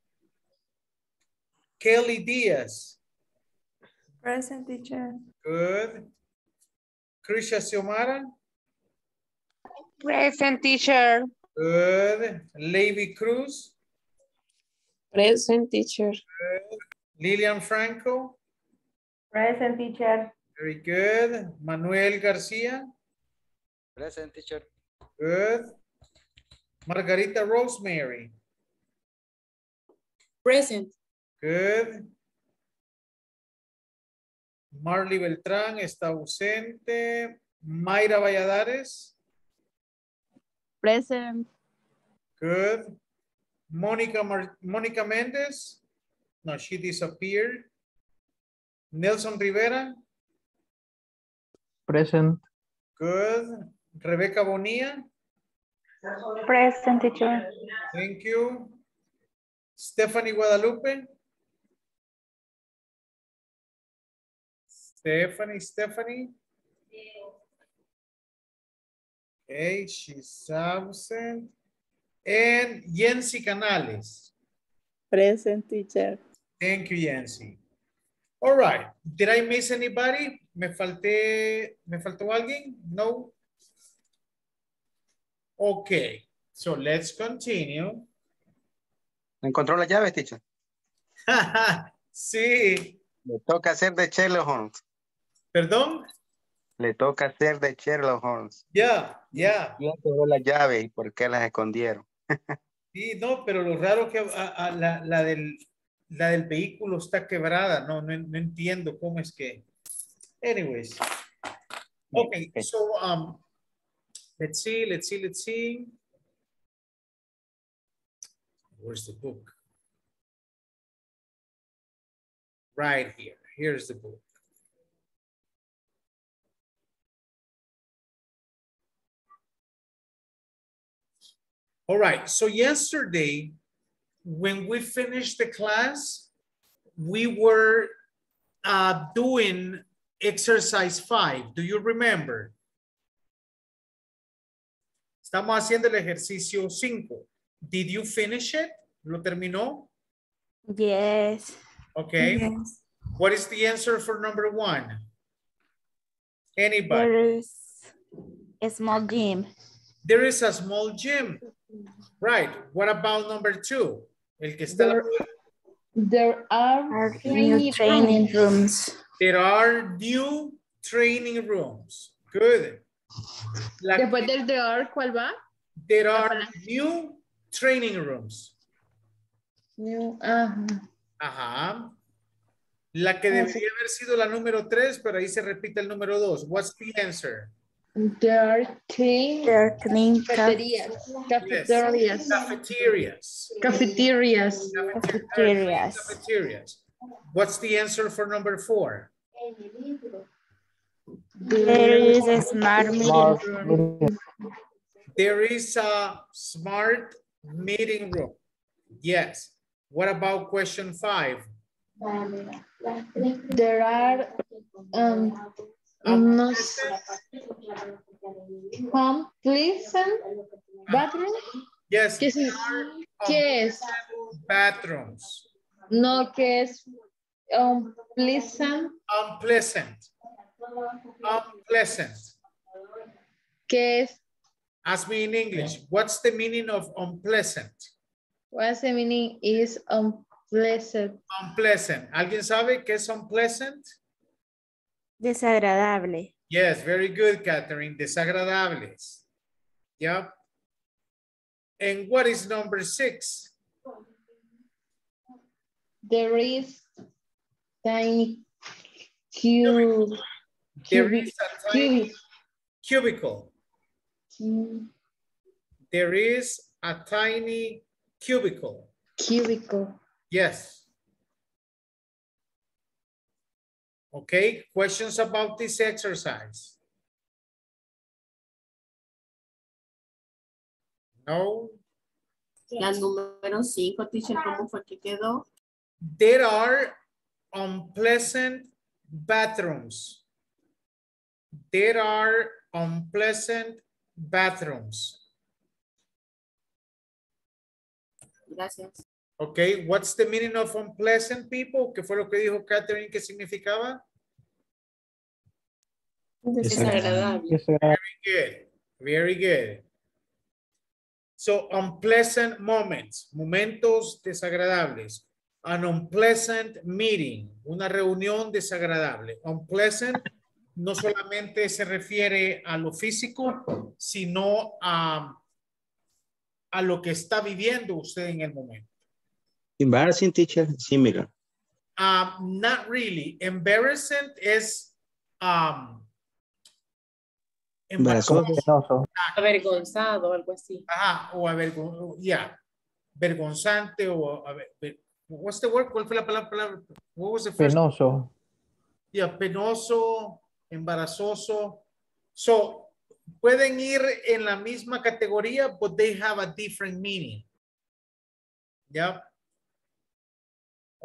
Kelly Diaz. Present, teacher. Good. Krisha Xiomara. Present, teacher. Good. Levy Cruz. Present, teacher. Good. Lilian Franco. Present, teacher. Very good. Manuel García. Present, teacher. Good. Margarita Rosemary. Present. Good. Marley Beltrán está ausente. Mayra Valladares. Present. Good. Monica, Monica Mendez. No, she disappeared. Nelson Rivera. Present. Good. Rebecca Bonilla. Present, teacher. Thank you. Stephanie Guadalupe. Stephanie, Stephanie. Okay, she's absent. And Yancy Canales. Present, teacher. Thank you, Yancy. All right. Did I miss anybody? ¿Me falté, me faltó alguien? No. Okay. So let's continue. ¿Encontró la llave, teacher? Sí. Me toca hacer de Sherlock Holmes. ¿Perdón? Le toca hacer de Sherlock Holmes. Ya, yeah, ya. Yeah. La llave y por qué las escondieron. Sí, no, pero lo raro que a, a, la, la, del, la del vehículo está quebrada. No, no, no entiendo cómo es que. Anyways. Ok, so um, Let's see, let's see, let's see. Where's the book? Right here. Here's the book. All right, so yesterday, when we finished the class, we were uh, doing exercise five. Do you remember? Estamos haciendo el ejercicio cinco. Did you finish it? ¿Lo terminó? Yes. Okay. Yes. What is the answer for number one? Anybody? There is a small gym. There is a small gym. Right. What about number two? El que está there, la... there are, are new training rooms. rooms. There are new training rooms. Good. La... Después del there are, ¿cuál va? There are new training rooms. New, ajá. Ajá. La que debería haber sido la número tres, pero ahí se repite el número dos. What's the answer? There are clean, there are clean cafeterias. Cafeterias. Yes. Cafeterias. Cafeterias. Cafeterias. Cafeterias. What's the answer for number four? There is a smart meeting room. There is a smart meeting room. Yes. What about question five? There are um, no complacent bathrooms. Yes. ¿Qué es? ¿Qué es? Bathrooms. No, que es unpleasant. Unpleasant. Unpleasant. ¿Qué es? Ask me in English. What's the meaning of unpleasant? What's the meaning is unpleasant? Unpleasant. ¿Alguien sabe qué es unpleasant? Desagradable. Yes, very good, Catherine. Desagradables. Yep. And what is number six? There is tiny cube. There is a tiny cubicle. Cube. There is a tiny cubicle. Cubicle. Yes. Okay, questions about this exercise? No? La número cinco, teacher, ¿cómo fue que quedó? There are unpleasant bathrooms. There are unpleasant bathrooms. Gracias. Okay, what's the meaning of unpleasant, people? ¿Qué fue lo que dijo Catherine? ¿Qué significaba? Desagradable. Very good. Very good. So, unpleasant moments. Momentos desagradables. An unpleasant meeting. Una reunión desagradable. Unpleasant no solamente se refiere a lo físico, sino a, a lo que está viviendo usted en el momento. Embarrassing, teacher, similar. Um, not really. Embarrassing is um vergonzoso. Avergonzado, algo así. Ajá, o avergonzado, yeah. Vergonzante o aver, what's the word? ¿Cuál fue la palabra? What was the first? Penoso. Yeah, penoso, embarazoso. So, pueden ir en la misma categoría, but they have a different meaning. Yeah.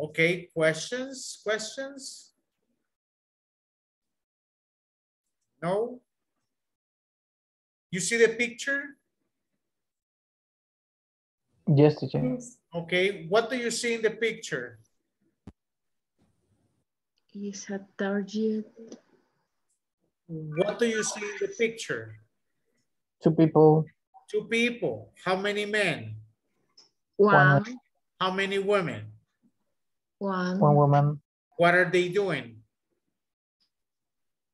Okay, questions, questions? No? You see the picture? Yes, teacher. Yes. Okay, what do you see in the picture? It's a target. What do you see in the picture? Two people. Two people. How many men? One. How many women? One. One woman. What are they doing?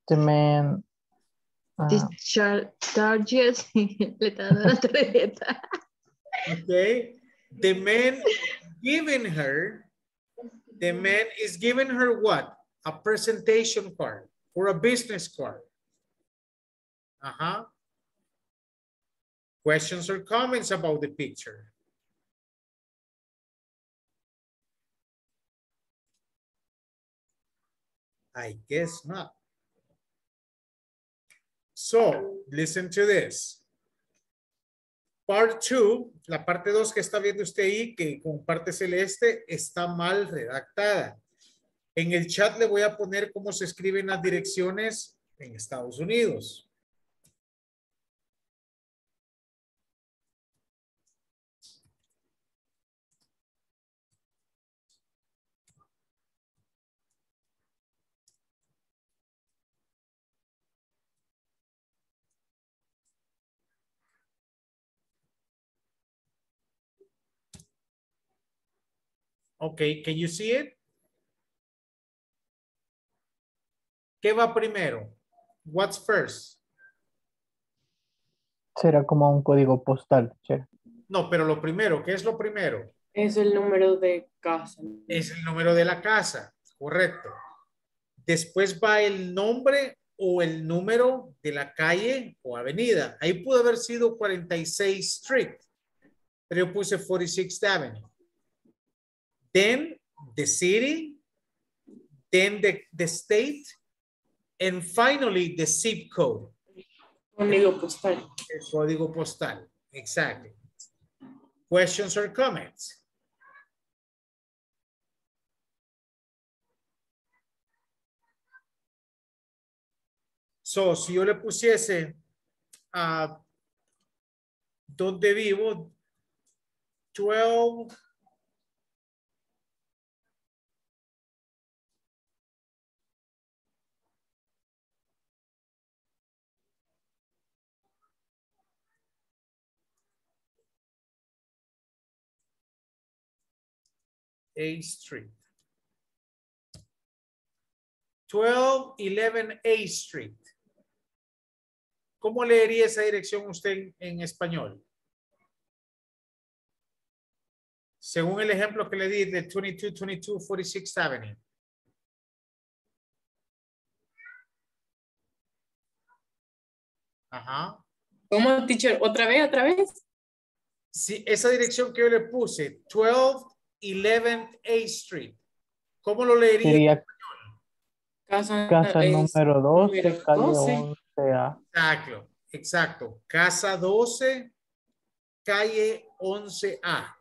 The man. Uh, Discharges. Okay. The man giving her, the man is giving her what? A presentation card or a business card. Uh-huh. Questions or comments about the picture? I guess not. So, listen to this. Part two, la parte dos que está viendo usted ahí, que comparte Celeste, está mal redactada. En el chat le voy a poner cómo se escriben las direcciones en Estados Unidos. Okay, can you see it? ¿Qué va primero? What's first? Será como un código postal. Sure. No, pero lo primero, ¿qué es lo primero? Es el número de casa. Es el número de la casa, correcto. Después va el nombre o el número de la calle o avenida. Ahí pudo haber sido cuarenta y seis Street, pero yo puse forty-sixth Avenue. Then the city, then the, the state, and finally the zip code. Código postal. El código postal, exactly. Questions or comments? So, si yo le pusiese a uh, donde vivo, twelve... eighth Street. twelve eleven eighth Street. ¿Cómo leería esa dirección usted en español? Según el ejemplo que le di de veintidós veintidós forty-sixth Avenue. Ajá. ¿Cómo, teacher? ¿Otra vez, otra vez? Sí, esa dirección que yo le puse, twelve eleventh eighth Street. ¿Cómo lo leería? Sería casa, casa es, número doce, número calle doce. once A. Exacto, exacto. Casa doce, calle once A.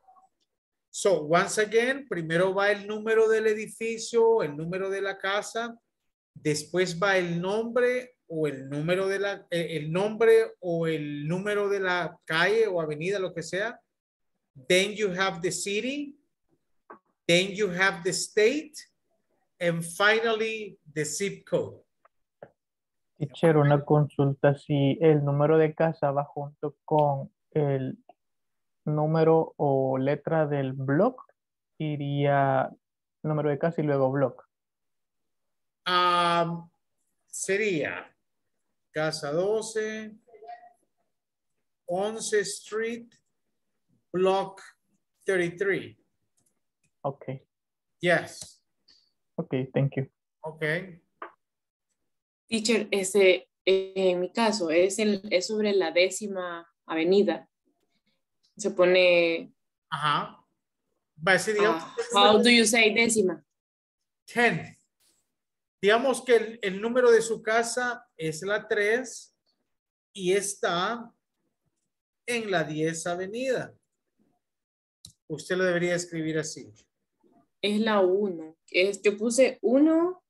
So, once again, primero va el número del edificio, el número de la casa, después va el nombre o el número de la, el nombre o el número de la calle o avenida, lo que sea. Then you have the city. Then you have the state, and finally the zip code. Teacher, una consulta, si el número de casa va junto con el número o letra del block, iría número de casa y luego block. Um, sería casa doce, once Street, block thirty-three. Okay. Yes. Okay, thank you. Okay. Teacher, ese, en mi caso, es, el, es sobre la décima avenida. Se pone... Ajá. Uh, how do you say décima? Ten. Digamos que el, el número de su casa es la tres y está en la diez avenida. Usted lo debería escribir así. Es la uno. Es, yo puse uno,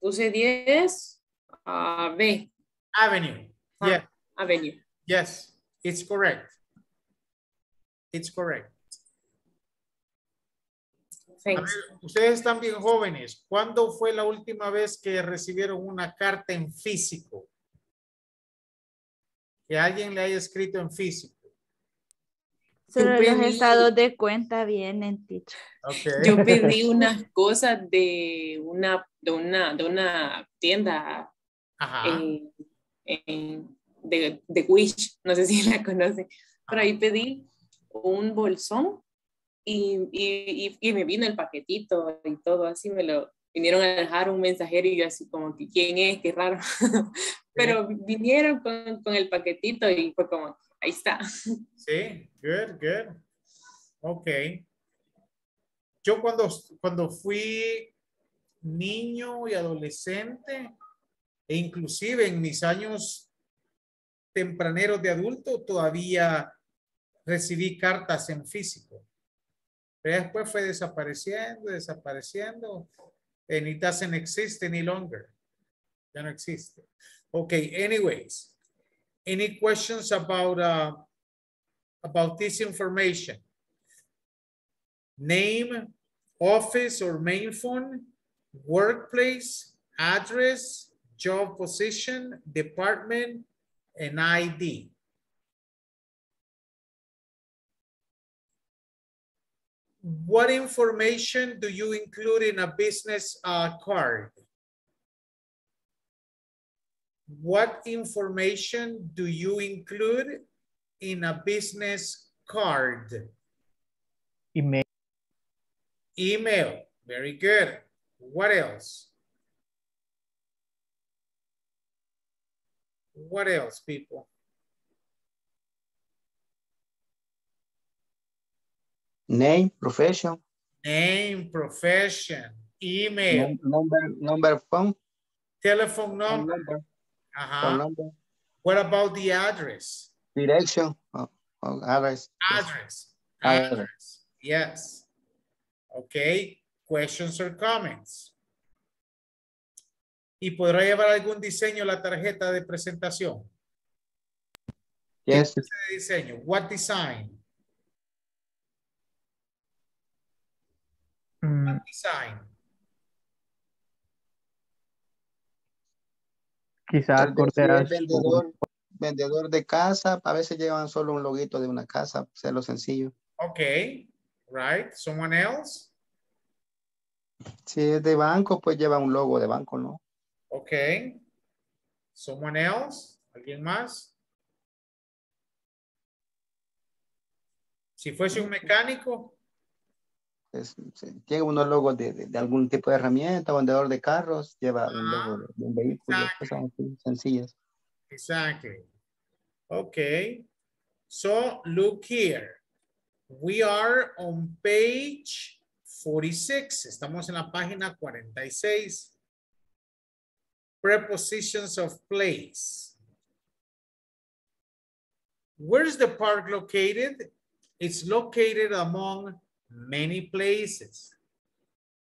puse diez, uh, B. Avenue. Ah, yes. Avenue. Yes, it's correct. It's correct. Thanks. A ver, ustedes están bien jóvenes. ¿Cuándo fue la última vez que recibieron una carta en físico? Que alguien le haya escrito en físico. Solo los estados de cuenta vienen, teacher. Okay. Yo pedí unas cosas de una, de una, de una tienda. Ajá. En, en, de, de Wish, no sé si la conocen, pero ahí pedí un bolsón y, y, y, y me vino el paquetito y todo así, me lo vinieron a dejar un mensajero y yo así como que ¿quién es? Qué raro. Pero vinieron con, con el paquetito y fue como Ahí está. Sí, good, good. Ok. Yo cuando, cuando fui niño y adolescente, e inclusive en mis años tempraneros de adulto, todavía recibí cartas en físico. Pero después fue desapareciendo, desapareciendo. And it doesn't exist any longer. Ya no existe. Okay, anyways. Any questions about, uh, about this information? Name, office or main phone, workplace, address, job position, department, and I D. What information do you include in a business uh, card? What information do you include in a business card? Email. Email. Very good. What else? What else, people? Name, profession. Name, profession, email. Number, number phone. Telephone number. number. Uh-huh. Phone number. What about the address? Direction. Oh, oh, address. Address. Address. Address. Yes. Okay. Questions or comments? ¿Y podrá llevar algún diseño la tarjeta de presentación? Yes. ¿Qué diseño? What design? What design? Quizás vendedor, vendedor de casa, a veces llevan solo un loguito de una casa, sea lo sencillo. Ok, right. Someone else? Si es de banco, pues lleva un logo de banco, ¿no? Ok. Someone else? ¿Alguien más? Si fuese un mecánico. Es, tiene unos logos de, de, de algún tipo de herramienta, vendedor de carros, lleva ah, un logo de un vehículo, exactly. Cosas así sencillas. Exactly. Okay. So look here. We are on page forty-six. Estamos en la página cuarenta y seis. Prepositions of place. Where's the park located? It's located among many places.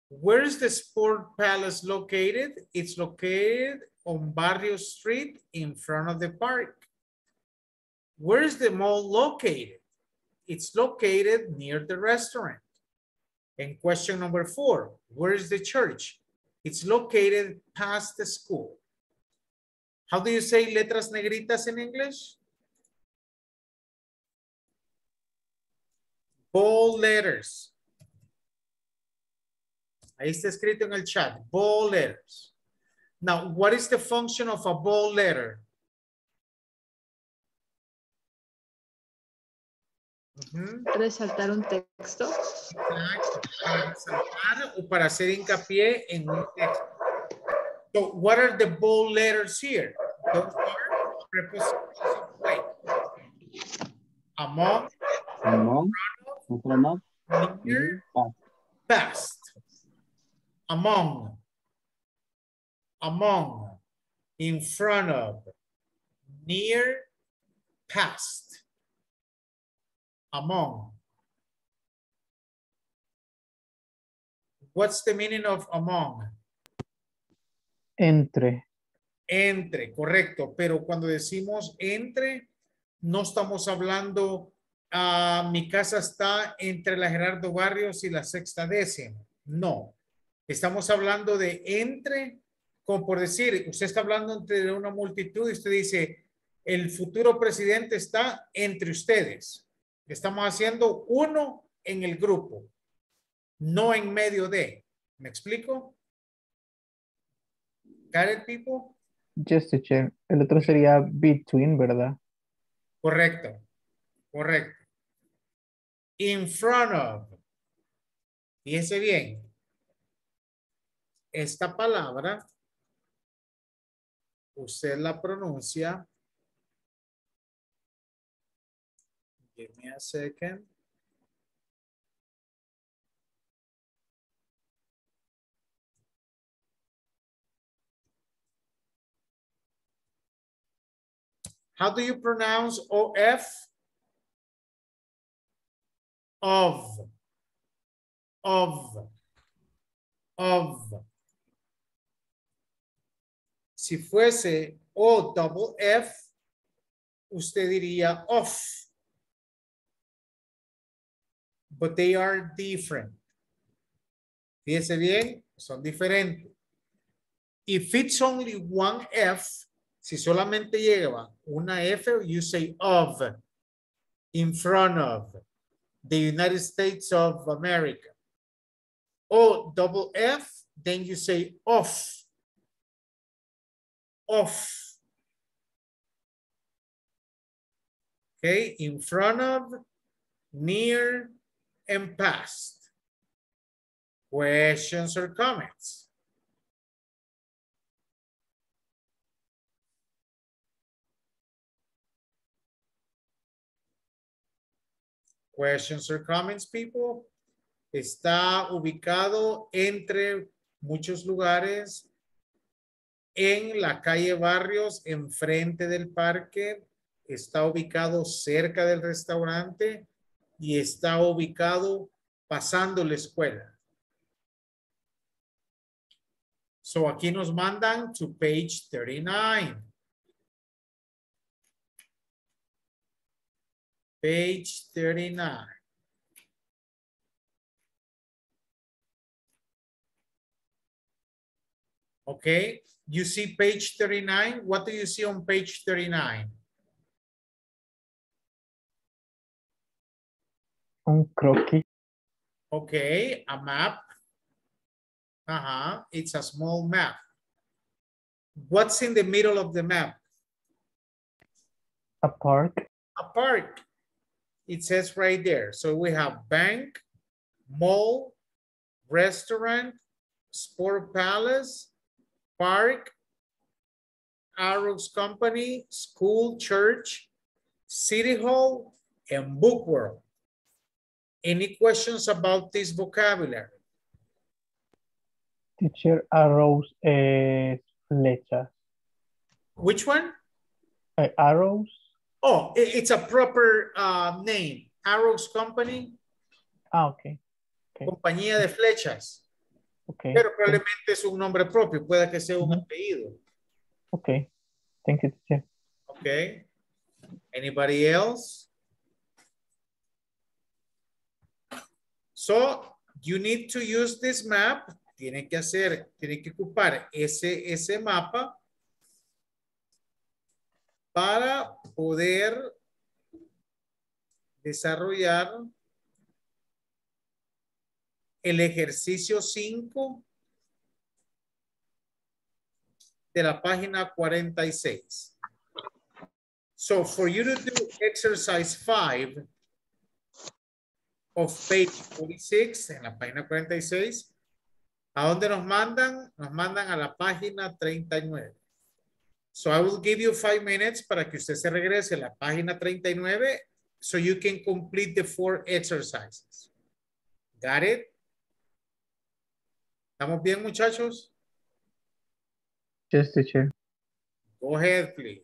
Where is the Sport Palace located? It's located on Barrio Street in front of the park. Where is the mall located? It's located near the restaurant. And question number four, where is the church? It's located past the school. How do you say letras negritas in English? Bold letters. Ahí está escrito en el chat. Bold letters. Now, what is the function of a bold letter? Uh-huh. Resaltar un texto. Exacto. Para resaltar o para hacer hincapié en un texto. So, what are the bold letters here? Those are prepositions of place. Among. Among. Among, near, past, among, among, in front of, near, past, among. What's the meaning of among? Entre. Entre, correcto. Pero cuando decimos entre, no estamos hablando... Uh, mi casa está entre la Gerardo Barrios y la Sexta Décima. No. Estamos hablando de entre, como por decir, usted está hablando entre una multitud y usted dice, el futuro presidente está entre ustedes. Estamos haciendo uno en el grupo, no en medio de. ¿Me explico? ¿Got it, people? Just to check. El otro sería between, ¿verdad? Correcto. Correcto. In front of. Fíjense bien. Esta palabra usted la pronuncia Give me a second. How do you pronounce O F? Of, of, of. Si fuese O double F, usted diría off. But they are different. Fíjese bien, son diferentes. If it's only one F, si solamente lleva una F, you say of, in front of, the United States of America. O double F, then you say off, off. Okay, in front of, near, and past. Questions or comments? Questions or comments, people? Está ubicado entre muchos lugares en la calle Barrios, enfrente del parque. Está ubicado cerca del restaurante y está ubicado pasando la escuela. So aquí nos mandan to page thirty-nine. Page thirty-nine. Okay, you see page thirty-nine. What do you see on page thirty-nine? Un croquis. Okay, a map. Uh-huh. It's a small map. What's in the middle of the map? A park. A park. It says right there. So we have bank, mall, restaurant, sport palace, park, Arrows Company, school, church, city hall, and book world. Any questions about this vocabulary? Teacher, arrows es flechas. Which one? Uh, arrows. Oh, it's a proper uh, name. Arrows Company. Ah, okay. okay. Compañía de flechas. Okay. Pero probablemente es un nombre propio. Puede que sea un apellido. Okay. Thank you, teacher. Okay. Anybody else? So, you need to use this map. Tiene que hacer, tiene que ocupar ese, ese mapa para poder desarrollar el ejercicio cinco de la página cuarenta y seis. So, for you to do exercise five, of page forty-six, en la página cuarenta y seis, ¿a dónde nos mandan? Nos mandan a la página treinta y nueve. So I will give you five minutes para que usted se regrese a la página treinta y nueve so you can complete the four exercises. Got it? ¿Estamos bien, muchachos? Yes, teacher. Go ahead, please. Please.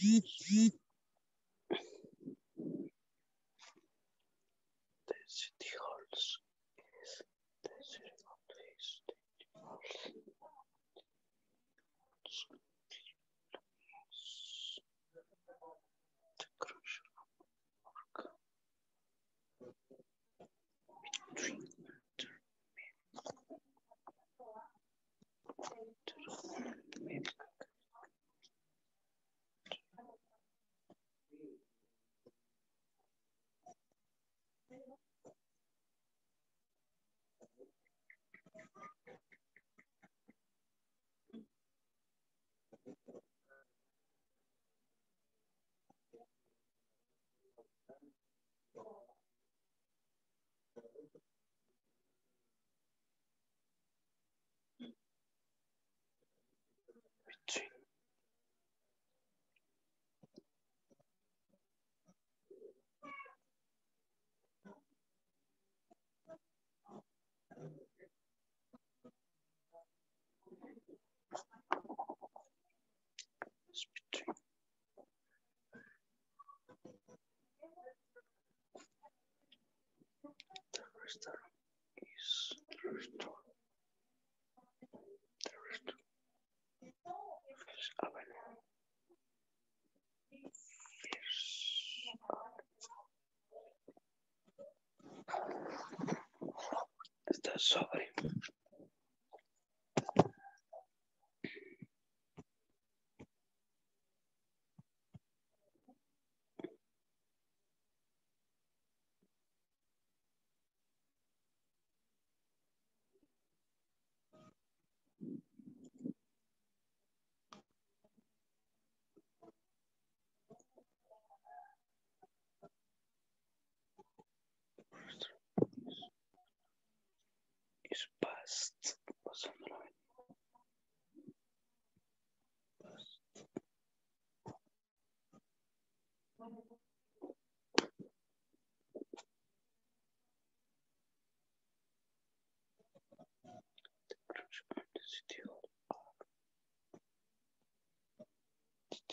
Restaurant is the restaurant. The restaurant is available. Yes. Está sobre. Past, pasando past. The crush on the city hall. The crush,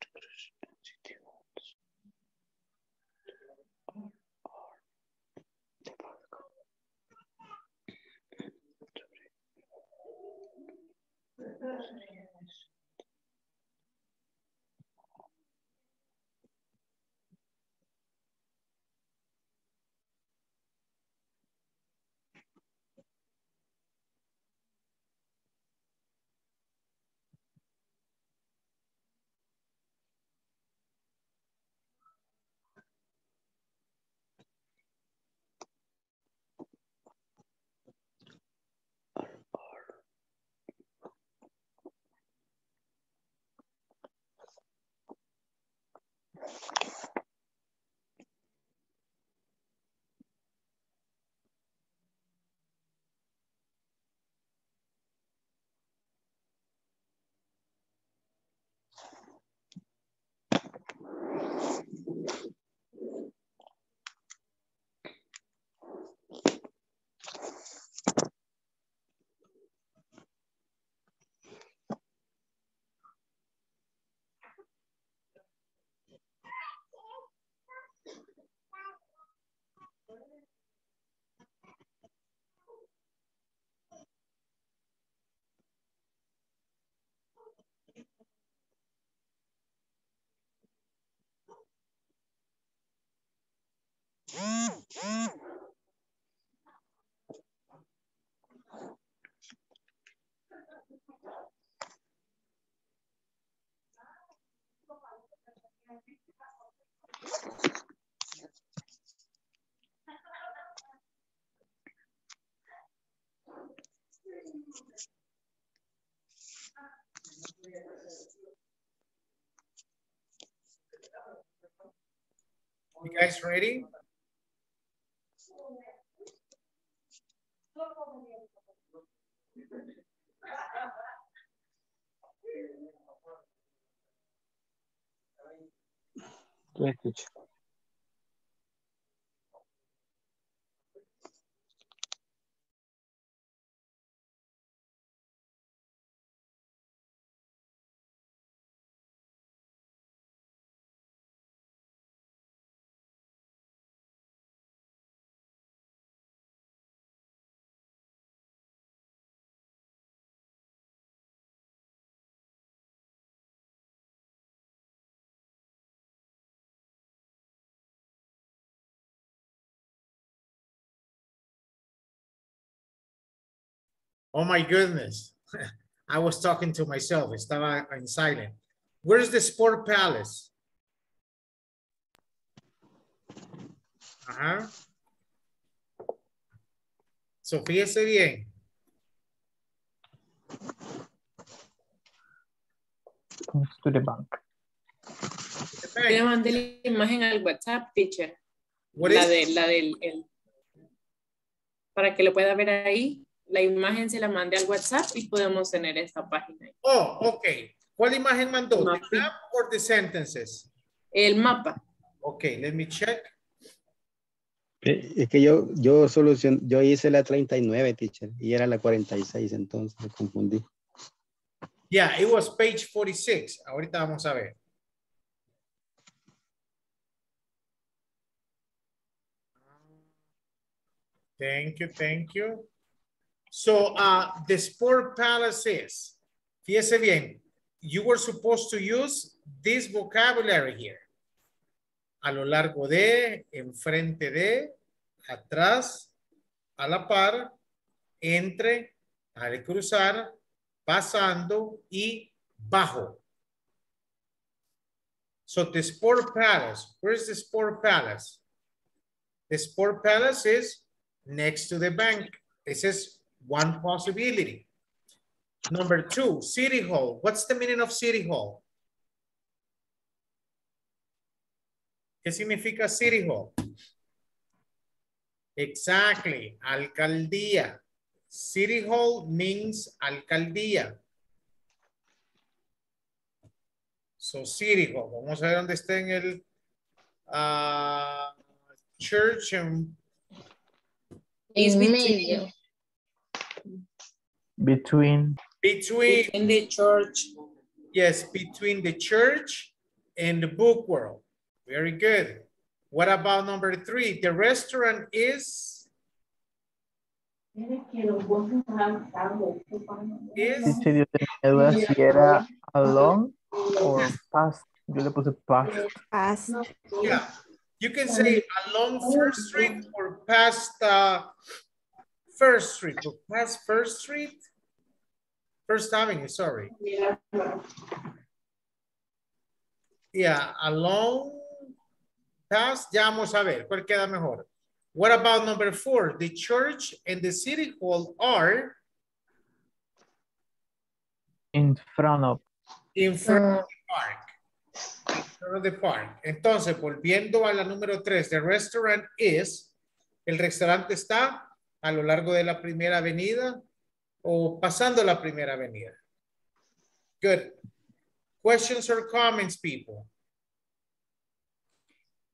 the crush on the city halls. You guys ready? Package. Oh my goodness. I was talking to myself. Estaba en silent. Where's the Sport Palace? Ajá. So, fíjese bien. Comes to the bank. Le mandé la imagen al WhatsApp, teacher. What la, is de, la del... El, para que lo pueda ver ahí. La imagen se la mandé al WhatsApp y podemos tener esta página. Oh, ok. ¿Cuál imagen mandó? Map. ¿The map or the sentences? El mapa. Ok, let me check. Es que yo, yo, solucion, yo hice la treinta y nueve, teacher, y era la cuarenta y seis, entonces me confundí. Yeah, it was page forty-six. Ahorita vamos a ver. Thank you, thank you. So, uh, the Sport Palace is, fíjese bien, you were supposed to use this vocabulary here. A lo largo de, enfrente de, atrás, a la par, entre, al cruzar, pasando y bajo. So the Sport Palace, where's the Sport Palace? The Sport Palace is next to the bank. This is one possibility. Number two, City Hall. What's the meaning of City Hall? ¿Qué significa City Hall? Exactly, alcaldía. City Hall means alcaldía. So City Hall. Vamos a ver dónde está en el uh, church. And... It's between. Between. Between. Between the church. Yes, between the church and the book world. Very good. What about number three? The restaurant is? Is? Era along or past? Yo le puse past. Past. Yeah. You can say along First Street or past uh, First Street. Or past First Street? First Avenue, sorry. Yeah. Yeah, along. Past, ya vamos a ver cuál queda mejor. What about number four? The church and the city hall are in front of in front uh, of the park. In front of the park. Entonces, volviendo a la número tres, the restaurant is, el restaurante está a lo largo de la primera avenida o pasando la primera avenida. Good. Questions or comments, people?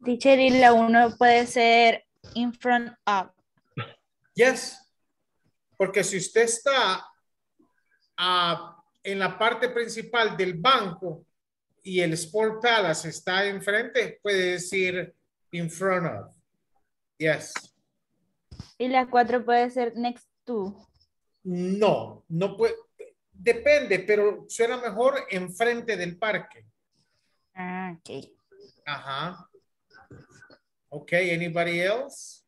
Teacher, y la uno puede ser in front of. Yes, porque si usted está uh, en la parte principal del banco y el Sport Palace está enfrente, puede decir in front of. Yes. Y la cuatro puede ser next to. No, no puede. Depende, pero suena mejor enfrente del parque. Ah, ok. Ajá. Okay, anybody else?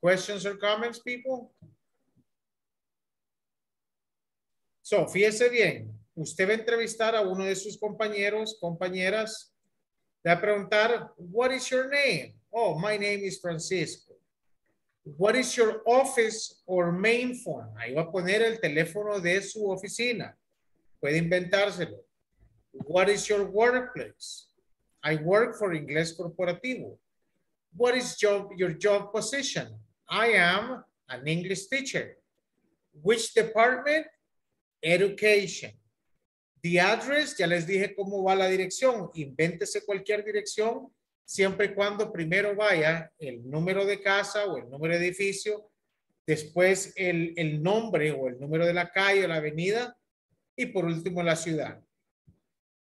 Questions or comments, people? So, fíjese bien, usted va a entrevistar a uno de sus compañeros, compañeras, le va a preguntar, what is your name? Oh, my name is Francisco. What is your office or main phone? Ahí va a poner el teléfono de su oficina. Puede inventárselo. What is your workplace? I work for Inglés Corporativo. What is job, your job position? I am an English teacher. Which department? Education. The address, ya les dije cómo va la dirección. Invéntese cualquier dirección, siempre y cuando primero vaya el número de casa o el número de edificio, después el, el nombre o el número de la calle o la avenida, y por último la ciudad.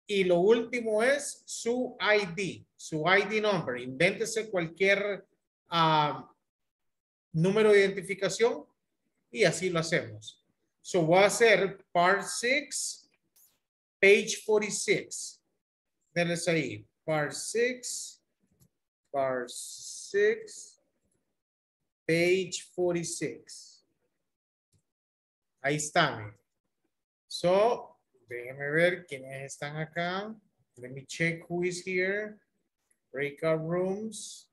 Y lo último es su I D, su I D number. Invéntese cualquier uh, número de identificación y así lo hacemos. So voy a hacer part six, page forty-six. Denles ahí. Part six, part six, page forty-six. Ahí están. So, déjenme ver quiénes están acá. Let me check who is here. Breakout rooms.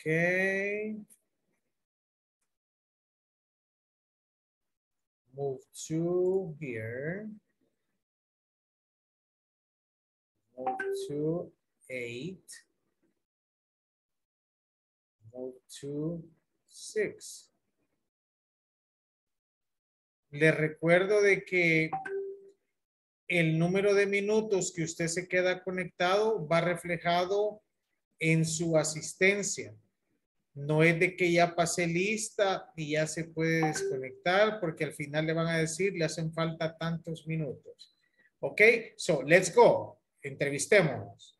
Okay. Move to here. Move to eight. Move to six. Les recuerdo de que el número de minutos que usted se queda conectado va reflejado en su asistencia. No es de que ya pasé lista y ya se puede desconectar, porque al final le van a decir, le hacen falta tantos minutos. Ok, so let's go. Entrevistémonos.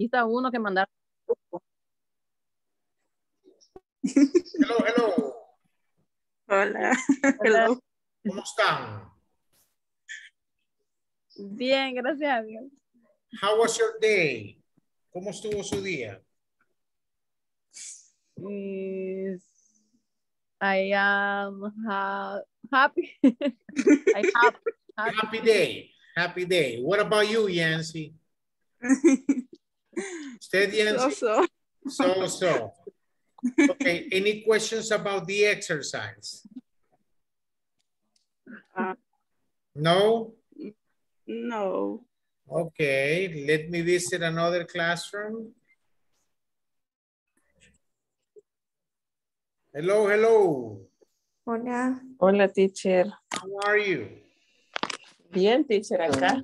Está uno que mandar. Hello, hello. Hola. Hola. ¿Cómo están? Bien, gracias a Dios. How was your day? ¿Cómo estuvo su día? Is, I am ha happy. I have, happy. Happy day. Happy day. What about you, Yancy? Usted, Yancy? So, so. So, so. Okay, any questions about the exercise? Uh, no? No. Okay, let me visit another classroom. Hello, hello. Hola. Hola, teacher. How are you? Bien, teacher, acá.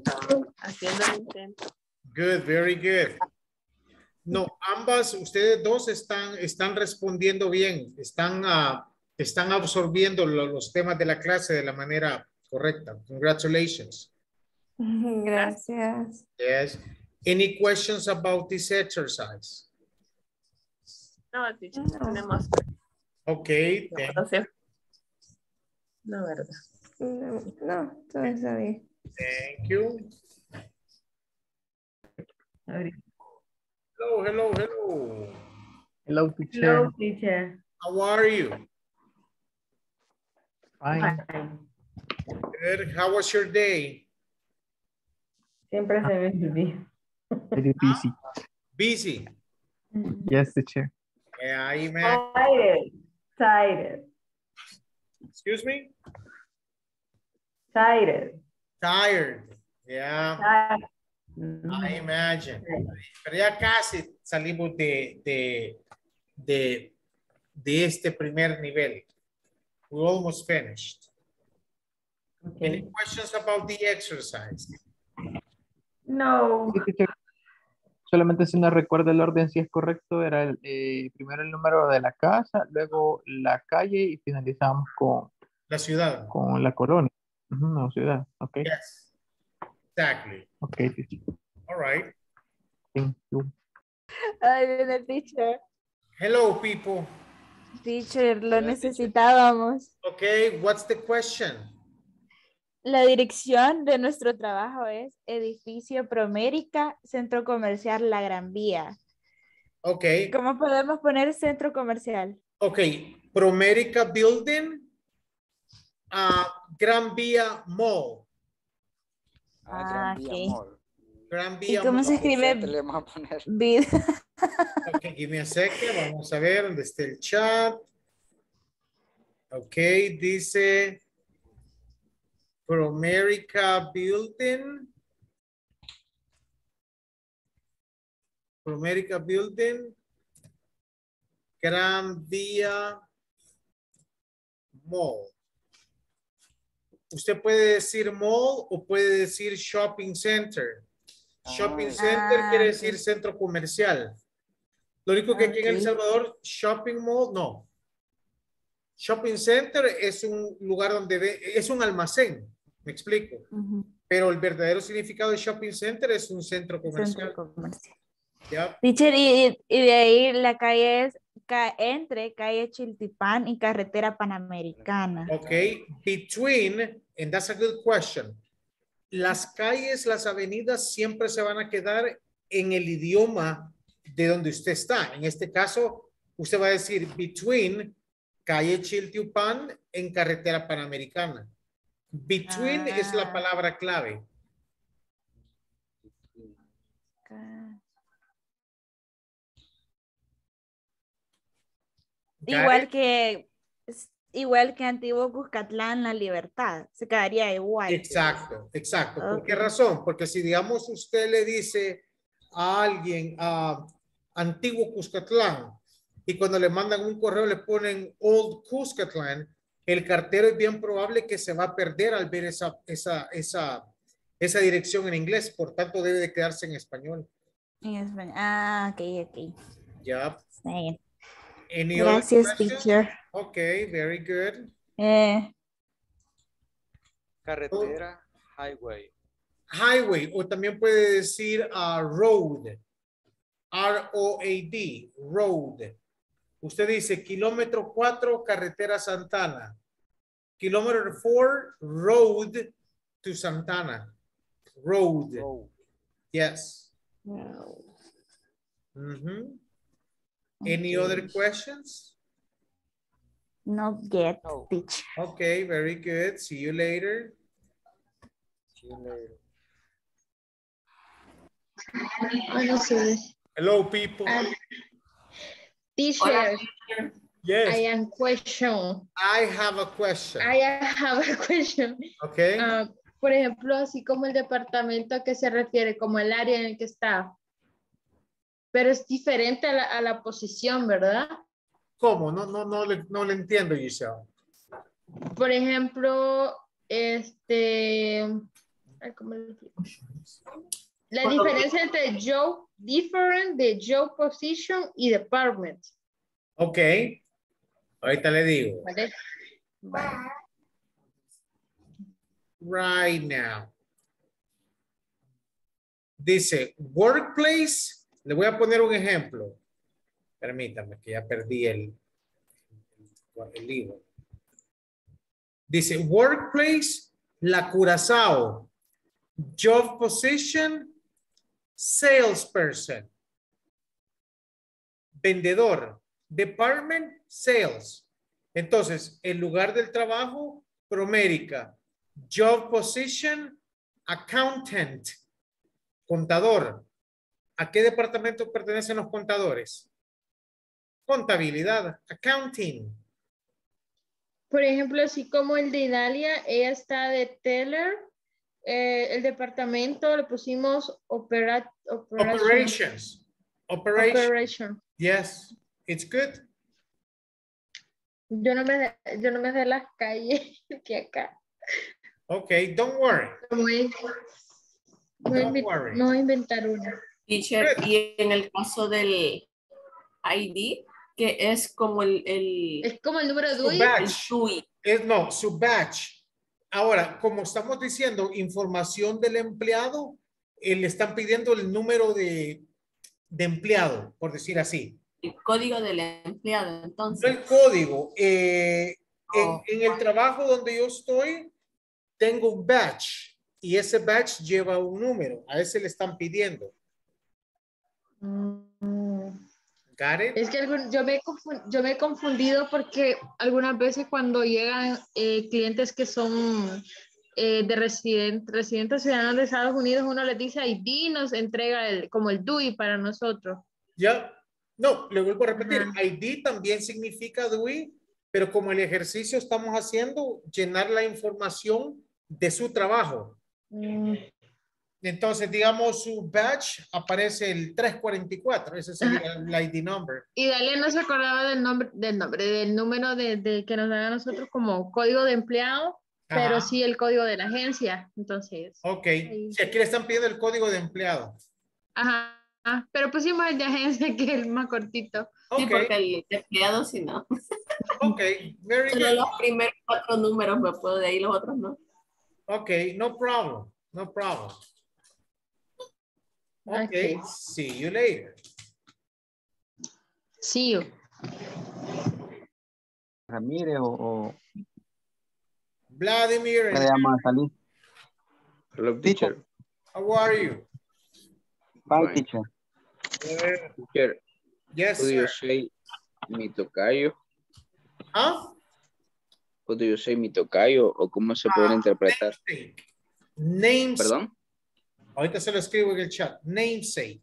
Haciendo el intento. Good, very good. No, ambas, ustedes dos están, están respondiendo bien, están, uh, están absorbiendo lo, los temas de la clase de la manera correcta. Congratulations. Gracias. Yes. Any questions about this exercise? No, teacher, no tenemos. Ok. No, ten... no, verdad. No, no, todo está bien. Thank you. Hello, hello, hello. Hello, teacher. Hello, teacher. How are you? Fine. Good. How was your day? Siempre se ve busy. Very busy. Busy. Yes, teacher. Yeah, I mean. Tired. Tired. Excuse me? Tired. Tired. Yeah. Tired. I imagine. Pero ya casi salimos de, de, de, de este primer nivel. We almost finished. Okay. Any questions about the exercise? No. Solamente si no recuerdo el orden, si es correcto, era el, eh, primero el número de la casa, luego la calle y finalizamos con la ciudad. Con la colonia. Uh-huh, la ciudad. Okay. Yes. Exactly. Okay. All right. Thank you. Ay, teacher. Hello, people. Teacher, lo Hello, necesitábamos. Teacher. Okay, what's the question? La dirección de nuestro trabajo es Edificio Promérica, Centro Comercial La Gran Vía. Okay. ¿Cómo podemos poner Centro Comercial? Okay, Promérica Building, uh, Gran Vía Mall. Ah, Gran Vía okay. Mall. Gran Vía ¿Y cómo Mall. Se escribe? Le vamos a poner. Ok, give me a second. Vamos a ver dónde está el chat. Ok, dice Promérica Building. Promérica Building. Gran Vía Mall. Usted puede decir mall o puede decir shopping center. Shopping center ah, quiere decir centro comercial. Lo único que okay. aquí en El Salvador, shopping mall, no. Shopping center es un lugar donde ve, es un almacén, me explico. Uh-huh. Pero el verdadero significado de shopping center es un centro comercial. Centro comercial. Yeah. Teacher, y, y de ahí la calle es entre calle Chiltiupán y carretera Panamericana. Ok, between, and that's a good question. Las calles, las avenidas siempre se van a quedar en el idioma de donde usted está. En este caso, usted va a decir between calle Chiltiupán en carretera Panamericana. Between ah. es la palabra clave. Okay. Igual que, igual que Antiguo Cuscatlán, La Libertad, se quedaría igual. Exacto, exacto. Okay. ¿Por qué razón? Porque si, digamos, usted le dice a alguien a Antiguo Cuscatlán y cuando le mandan un correo le ponen Old Cuscatlán, el cartero es bien probable que se va a perder al ver esa, esa, esa, esa dirección en inglés. Por tanto, debe de quedarse en español. En español. Ah, ok, ok. Ya. Yep. Any Gracias, other teacher. Okay, very good. Eh. Carretera, oh. highway. Highway, o también puede decir uh, road. R O A D, road. Usted dice kilómetro cuatro, carretera Santana. Kilómetro four, road to Santana. Road. road. Yes. Wow. Mm-hmm. Any other questions? Not yet, no. teacher. Okay, very good. See you later. See you later. Hello, Hello people. Um, teacher, yes. I am question. I have a question. I have a question. Okay. Uh, por ejemplo, así como el departamento a que se refiere, como el área en el que está. Pero es diferente a la, a la posición, ¿verdad? ¿Cómo? No, no, no, le, no le entiendo, Giselle. Por ejemplo, este... ¿Cómo le explico? La diferencia entre job different, de job position y department. Ok. Ahorita le digo. Vale. Bye. Right now. Dice, workplace... Le voy a poner un ejemplo. Permítame, que ya perdí el, el libro. Dice, workplace, la Curazao. Job position, salesperson. Vendedor. Department, sales. Entonces, el lugar del trabajo, Promérica. Job position, accountant. Contador. ¿A qué departamento pertenecen los contadores? Contabilidad, accounting. Por ejemplo, así como el de Idalia, ella está de teller. Eh, el departamento le pusimos opera, operations. Operations. Operations. Operation. Yes, it's good. Yo no me, yo no me sé las calles que acá. Okay, don't worry. Voy, voy don't invent, worry. No inventar una. Teacher, y en el caso del I D, que es como el... el es como el número D U I. Batch. Es, no, su batch. Ahora, como estamos diciendo, información del empleado, eh, le están pidiendo el número de, de empleado, por decir así. El código del empleado, entonces. No el código. Eh, oh. en, en el trabajo donde yo estoy, tengo un batch. Y ese batch lleva un número. A ese le están pidiendo. Es que algún, yo, me confund, yo me he confundido porque algunas veces cuando llegan eh, clientes que son eh, de resident, residentes ciudadanos de Estados Unidos, uno les dice I D, nos entrega el, como el D U I para nosotros. Ya, no, le vuelvo a repetir, uh-huh. I D también significa D U I, pero como el ejercicio estamos haciendo, llenar la información de su trabajo. Uh-huh. Entonces, digamos, su batch aparece el tres cuarenta y cuatro. Ese sería el I D number. Y Dalia no se acordaba del nombre, del nombre, del número de, de que nos dan a nosotros como código de empleado, ajá, pero sí el código de la agencia. Entonces. Ok. Ahí. Sí, aquí le están pidiendo el código de empleado. Ajá. Ah, pero pusimos el de agencia, que es el más cortito. Okay. Sí, porque el de empleado sí no. Ok. Very good. Solo los primeros cuatro números me puedo, de ahí los otros no. Ok. No problem. No problem. Okay. Okay, see you later. See you. Ramírez o, o... Vladimir. Vladimir. Hello, teacher. How are you? Fine, teacher. Teacher. Yes, What sir. do you say, mi tocayo? ¿Ah? What do you say, mi tocayo? ¿O cómo se ah, puede interpretar? Names. ¿Perdón? Ahorita se lo escribo en el chat. Namesake.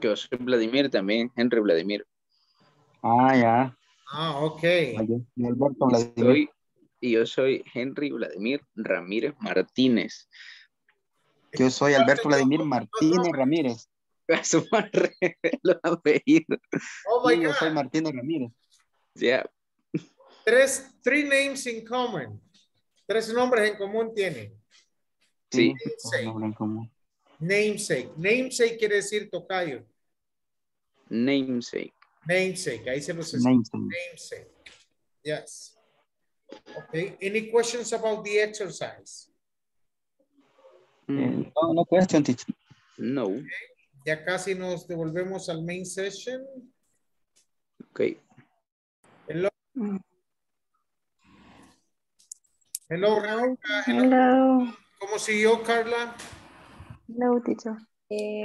Yo soy Vladimir también. Henry Vladimir. Ah, ya. Ah, ok. Y, Alberto Vladimir. Soy, y yo soy Henry Vladimir Ramírez Martínez. Yo soy Alberto Vladimir Martínez Ramírez. Su madre, los apellidos. Oh, my God. Yo soy Martínez Ramírez. Yeah. Tres, three names in common. Tres nombres en común tienen. Sí. Namesake. Namesake. Namesake quiere decir tocayo. Namesake. Namesake. Ahí se los escribe. Namesake. Yes. Okay. Any questions about the exercise? Mm. No, no question, teacher. No. Okay. Ya casi nos devolvemos al main session. Okay. Hello. Hello, Raúl. Hello. Hello. ¿Cómo siguió, Carla? No, teacher. Eh,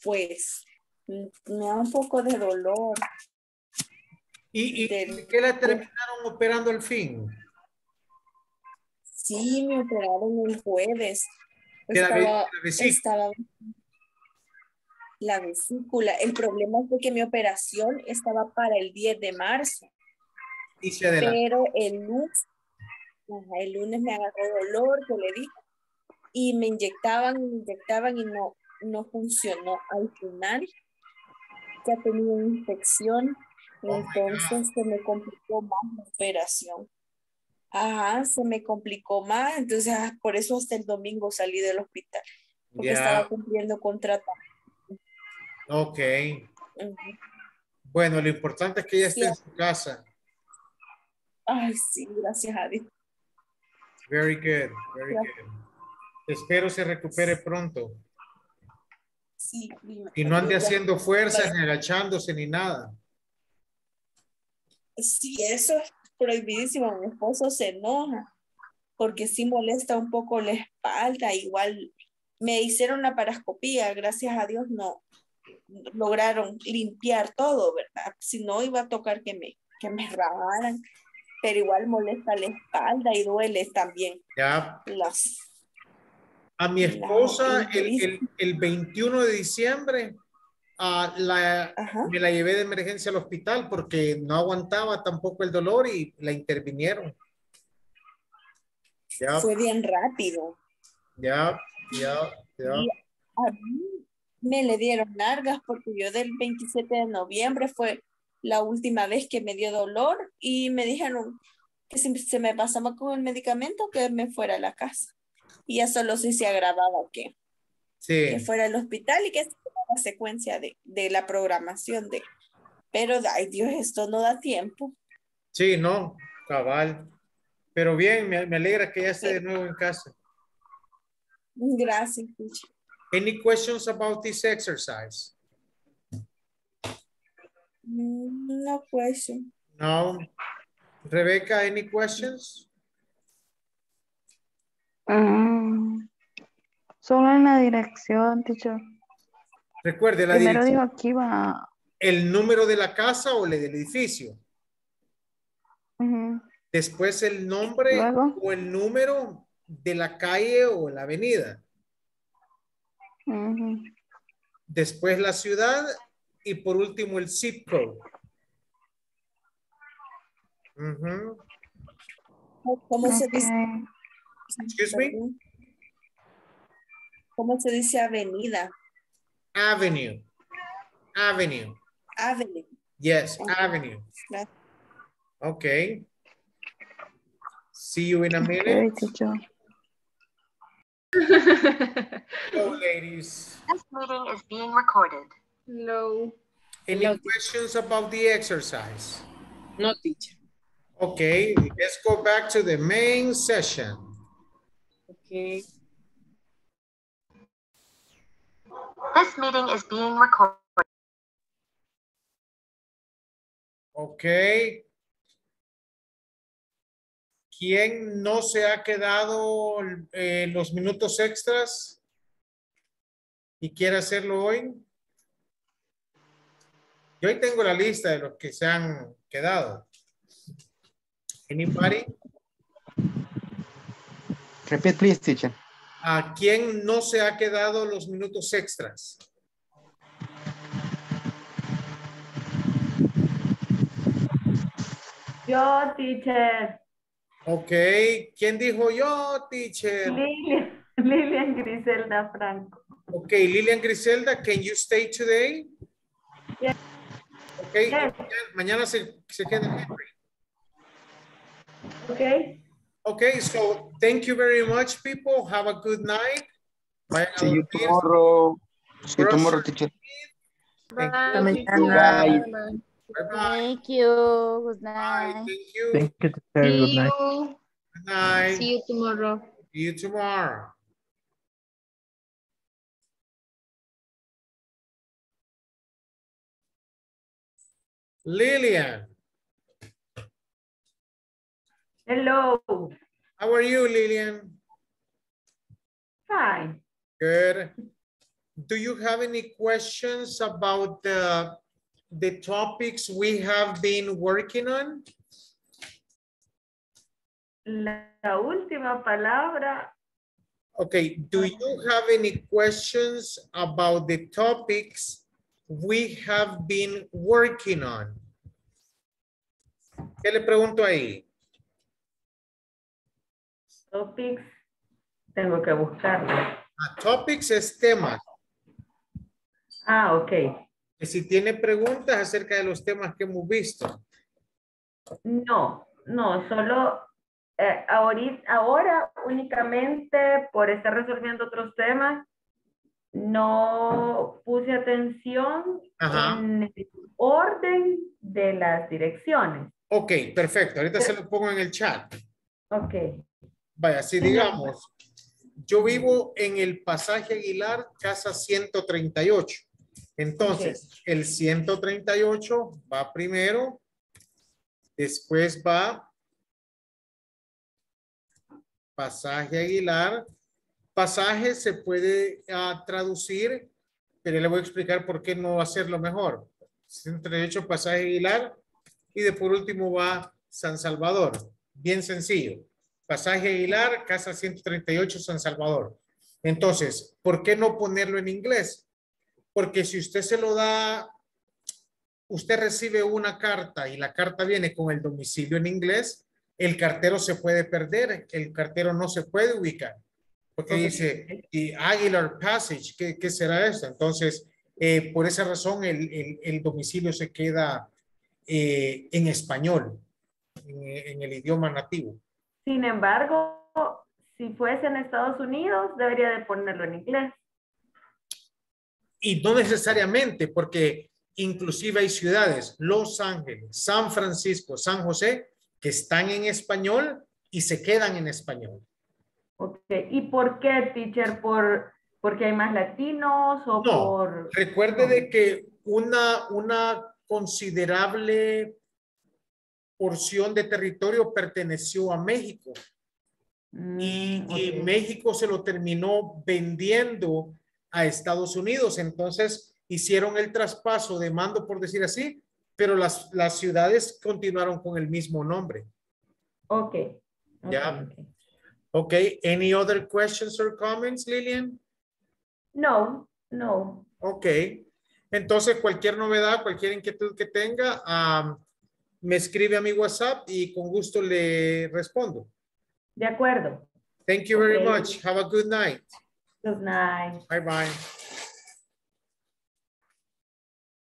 pues, me da un poco de dolor. ¿Y, y de, qué la terminaron pues, operando al fin? Sí, me operaron el jueves. ¿De estaba, la, la vesícula? Estaba, la vesícula. El problema fue que mi operación estaba para el diez de marzo. Y se adelantó. Pero el lunes... Ajá, el lunes me agarró dolor, yo le dije, y me inyectaban, me inyectaban y no, no funcionó al final. Ya tenía una infección, oh entonces se me complicó más la operación. Ajá, se me complicó más, entonces ah, por eso hasta el domingo salí del hospital, porque yeah. estaba cumpliendo con tratamiento. Ok. Uh-huh. Bueno, lo importante es que ella esté sí. en su casa. Ay, sí, gracias a Dios. Very good, very good. Espero se recupere pronto. Sí, prima. Y no ande haciendo fuerzas, ni agachándose, ni nada. Sí, eso es prohibidísimo. Mi esposo se enoja porque sí molesta un poco la espalda. Igual me hicieron la paroscopía, gracias a Dios no lograron limpiar todo, ¿verdad? Si no, iba a tocar que me, que me rabaran. Pero igual molesta la espalda y duele también. Ya. Las, a mi esposa la, el, el, el veintiuno de diciembre uh, la, me la llevé de emergencia al hospital porque no aguantaba tampoco el dolor y la intervinieron. Ya. Fue bien rápido. Ya, ya, ya. Y a mí me le dieron largas porque yo del veintisiete de noviembre fue la última vez que me dio dolor y me dijeron que si se me pasaba con el medicamento que me fuera a la casa. Y ya solo si se agravaba que, sí. que fuera al hospital y que es la secuencia de, de la programación. de Pero, ay Dios, esto no da tiempo. Sí, no, cabal. Pero bien, me, me alegra que ya esté sí. de nuevo en casa. Gracias. Any questions about this exercise? No question. No. Rebecca, any questions? Uh, solo en la dirección, teacher. Recuerde, la Primero dirección. Digo, aquí va. El número de la casa o el del edificio. Uh-huh. Después el nombre Luego. o el número de la calle o la avenida. Uh-huh. Después la ciudad y por último el zip code. Uh-huh. ¿Cómo okay. se dice? Excuse me. ¿Cómo se dice avenida? Avenue. Avenue. Avenue. Yes, okay. avenue. Okay. See you in a minute. Hello, ladies. This meeting is being recorded. Hello. Any Hello. questions about the exercise? No, teacher. Okay, let's go back to the main session. Okay. This meeting is being recorded. Okay. ¿Quién no se ha quedado eh, los minutos extras y quiere hacerlo hoy? Yo hoy tengo la lista de los que se han quedado. Anybody? Repeat, please, teacher. ¿A quién no se ha quedado los minutos extras? Yo, teacher. Ok. ¿Quién dijo yo, teacher? Lilian, Lilian Griselda Franco. Ok. Lilian Griselda, can you stay today? Yes. Ok. Yes. Mañana se, se queda Henry. Ok. Okay, so thank you very much, people. Have a good night. Bye. See you tomorrow. See you tomorrow, teacher. Bye. Thank you. Bye. Bye. Thank you. Good night. Bye. Thank you. Thank you. Good night. Good night. See you tomorrow. See you tomorrow. Lilian. Hello. How are you, Lilian? Fine. Good. Do you have any questions about the, the topics we have been working on? La última palabra. Okay. Do you have any questions about the topics we have been working on? ¿Qué le pregunto ahí? Topics, tengo que buscarlo. Ah, topics es temas. Ah, ok. ¿Y si tiene preguntas acerca de los temas que hemos visto? No, no, solo eh, ahorita, ahora únicamente por estar resolviendo otros temas, no puse atención Ajá. en el orden de las direcciones. Ok, perfecto. Ahorita Pero, se lo pongo en el chat. Ok. Vaya, si digamos, Yo vivo en el pasaje Aguilar, casa ciento treinta y ocho. Entonces, okay, el ciento treinta y ocho va primero, después va pasaje Aguilar. Pasaje se puede uh, traducir, pero le voy a explicar por qué no hacerlo mejor. ciento treinta y ocho, pasaje Aguilar, y de por último va San Salvador. Bien sencillo. Pasaje Aguilar, casa ciento treinta y ocho, San Salvador. Entonces, ¿por qué no ponerlo en inglés? Porque si usted se lo da, usted recibe una carta y la carta viene con el domicilio en inglés, el cartero se puede perder, el cartero no se puede ubicar. Porque dice, y Aguilar Passage, ¿qué, qué será esto? Entonces, eh, por esa razón el, el, el domicilio se queda eh, en español, en, en el idioma nativo. Sin embargo, si fuese en Estados Unidos, debería de ponerlo en inglés. Y no necesariamente, porque inclusive hay ciudades, Los Ángeles, San Francisco, San José, que están en español y se quedan en español. Ok, ¿y por qué, teacher? ¿Por, porque hay más latinos o no, por...? Recuerde no. de que una, una considerable... porción de territorio perteneció a México mm, y, okay. y México se lo terminó vendiendo a Estados Unidos, entonces hicieron el traspaso de mando, por decir así, pero las, las ciudades continuaron con el mismo nombre. Ok. Ya. Okay. Ok. Any other questions or comments, Lilian? No, no. Ok. Entonces, cualquier novedad, cualquier inquietud que tenga, um, me escribe a mi WhatsApp y con gusto le respondo. De acuerdo. Thank you very okay. much. Have a good night. Good night. Bye bye.